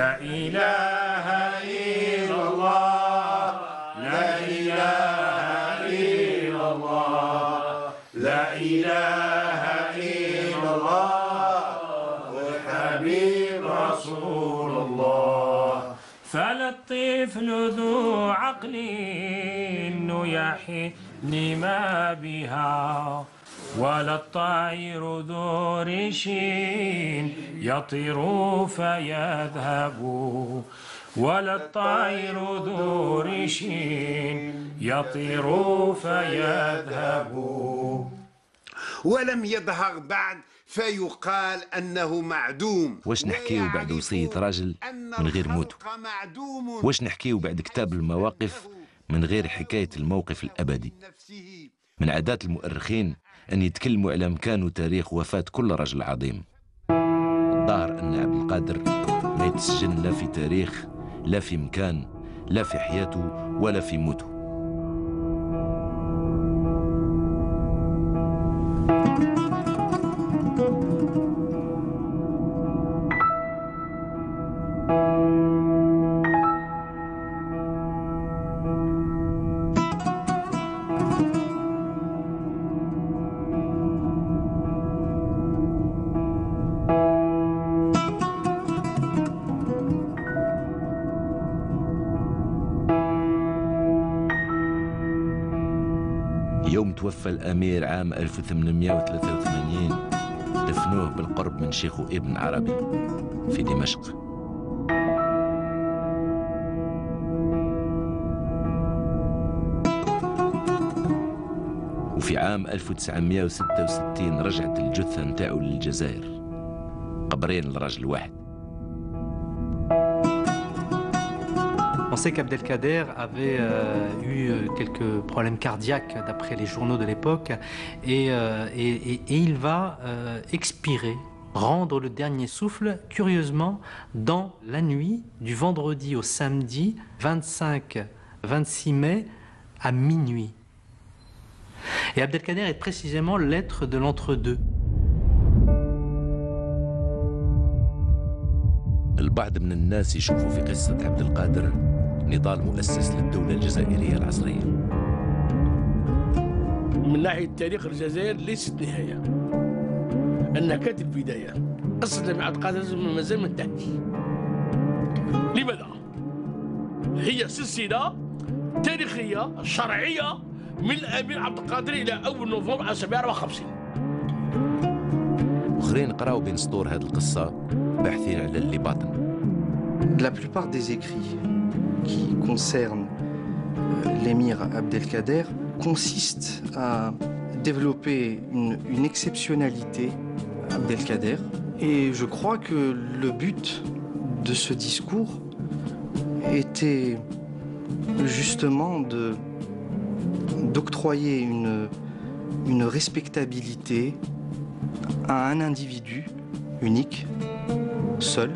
لا إله إلا الله، لا إله إلا الله، لا إله إلا الله، والحبيب رسول الله. فلا الطفل ذو عقل يحي لما بها، ولا الطائر ذو ريش يطير فيذهب، ولا الطائر ذو ريش يطير فيذهب. ولم يظهر بعد فيقال أنه معدوم. واش نحكيه بعد وصية راجل من غير موته؟ واش نحكيه بعد كتاب المواقف من غير حكاية الموقف الأبدي؟ من عادات المؤرخين أن يتكلموا على مكان وتاريخ وفاة كل رجل عظيم. الظاهر أن عبد القادر ما يتسجن لا في تاريخ، لا في مكان، لا في حياته، ولا في موته. توفى الأمير عام ألف وثمانمائة وثلاثة وثمانين، دفنوه بالقرب من شيخه ابن عربي في دمشق. وفي عام ألف وتسعمائة وستة وستين رجعت الجثة نتاعو للجزائر، قبرين لراجل واحد. On sait qu'Abd el-Kader avait euh, eu quelques problèmes cardiaques d'après les journaux de l'époque, et, euh, et, et, et il va euh, expirer, rendre le dernier souffle, curieusement, dans la nuit du vendredi au samedi vingt-cinq vingt-six mai à minuit. Et Abd el-Kader est précisément l'être de l'entre-deux. البعض من الناس يشوفوا في قصة عبد القادر نضال مؤسس للدولة الجزائرية العصرية. من ناحية تاريخ الجزائر ليست نهاية، أنها كانت البداية. أصلا عبد القادر مازال ما انتهتش. لماذا؟ هي سلسلة تاريخية شرعية من الأمير عبد القادر إلى أول نوفمبر ألف وتسعمائة وأربعة وخمسين. آخرين قرأوا بين سطور هذه القصة باحثين على اللي باطن. La plupart des écrits qui concernent l'émir Abd el-Kader consiste à développer une, une exceptionnalité Abd el-Kader Et je crois que le but de ce discours était justement de d'octroyer une, une respectabilité à un individu unique, seul,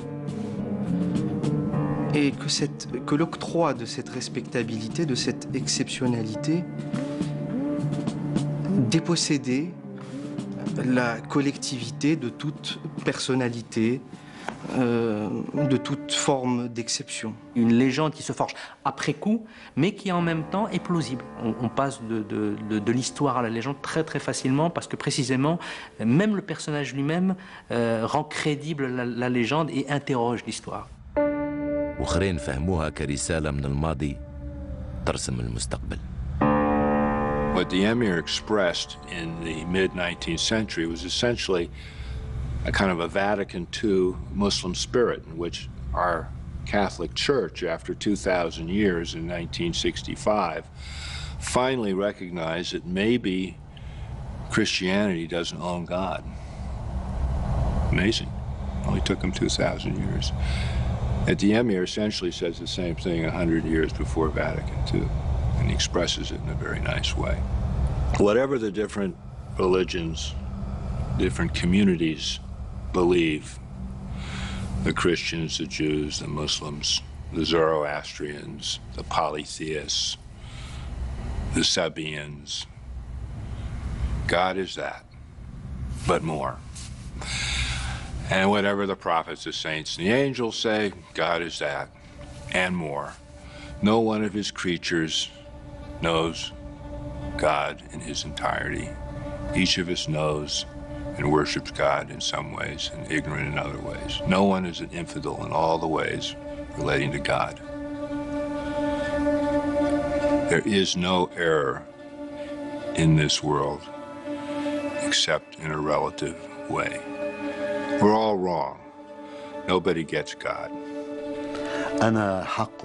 et que, cette, que l'octroi de cette respectabilité, de cette exceptionnalité, dépossédait la collectivité de toute personnalité, euh, de toute forme d'exception. Une légende qui se forge après coup, mais qui en même temps est plausible. On, on passe de, de, de, de l'histoire à la légende très très facilement, parce que précisément, même le personnage lui-même euh, rend crédible la, la légende et interroge l'histoire. What the emir expressed in the mid nineteenth century was essentially a kind of a Vatican Two Muslim spirit, in which our Catholic Church, after two thousand years in nineteen sixty-five, finally recognized that maybe Christianity doesn't own God. Amazing. Only took them two thousand years. And the emir essentially says the same thing one hundred years before Vatican Two. And he expresses it in a very nice way. Whatever the different religions, different communities believe, the Christians, the Jews, the Muslims, the Zoroastrians, the polytheists, the Sabaeans, God is that, but more. And whatever the prophets, the saints, and the angels say, God is that, and more. No one of his creatures knows God in his entirety. Each of us knows and worships God in some ways and ignorant in other ways. No one is an infidel in all the ways relating to God. There is no error in this world except in a relative way. We're all wrong. Nobody gets God. أنا حق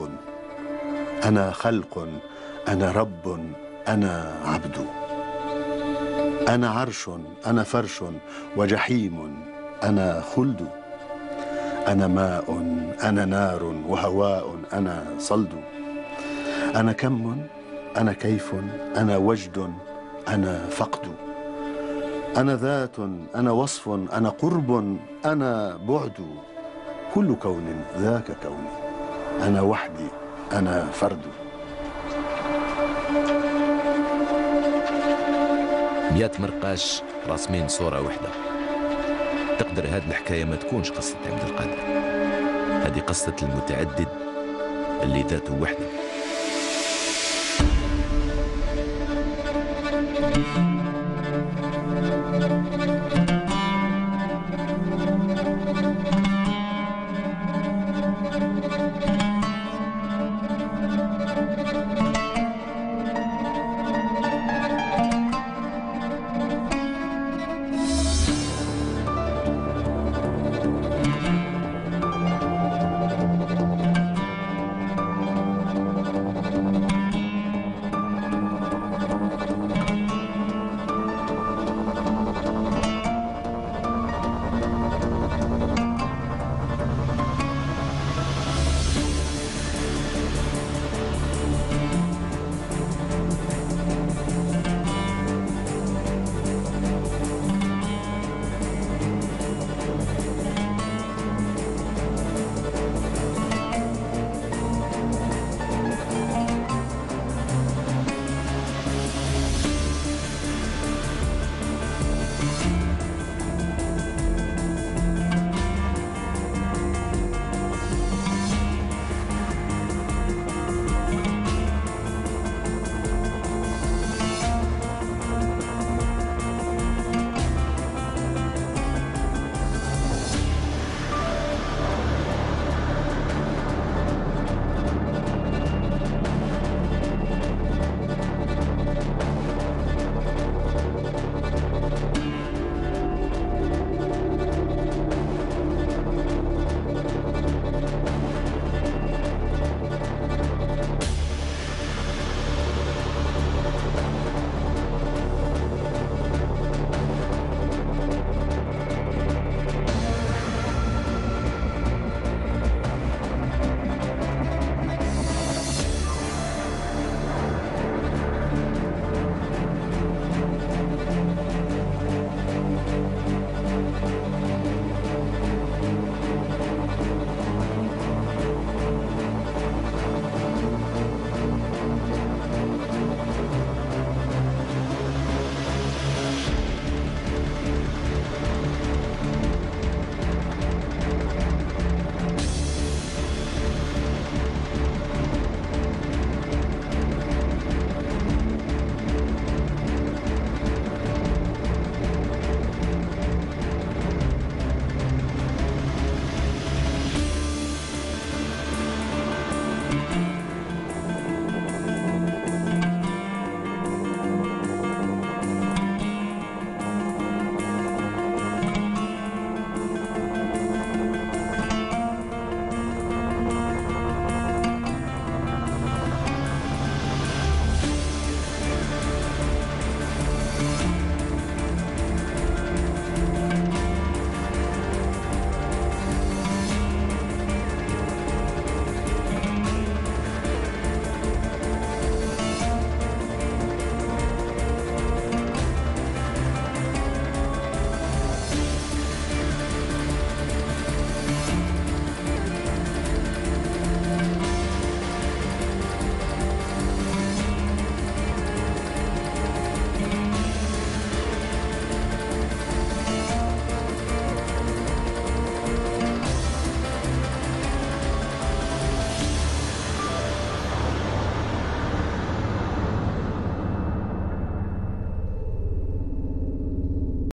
أنا خلق أنا رب أنا عبد أنا عرش أنا فرش وجحيم أنا خلد أنا ماء أنا نار وهواء أنا صلد أنا كم أنا كيف أنا وجد أنا فقد أنا ذات أنا وصف أنا قرب أنا بعد كل كون ذاك كوني أنا وحدي أنا فرد. مية مرقاش راسمين صورة واحدة. تقدر هاد الحكاية ما تكونش قصة عبد القادر. هذه قصة المتعدد اللي ذاته وحده.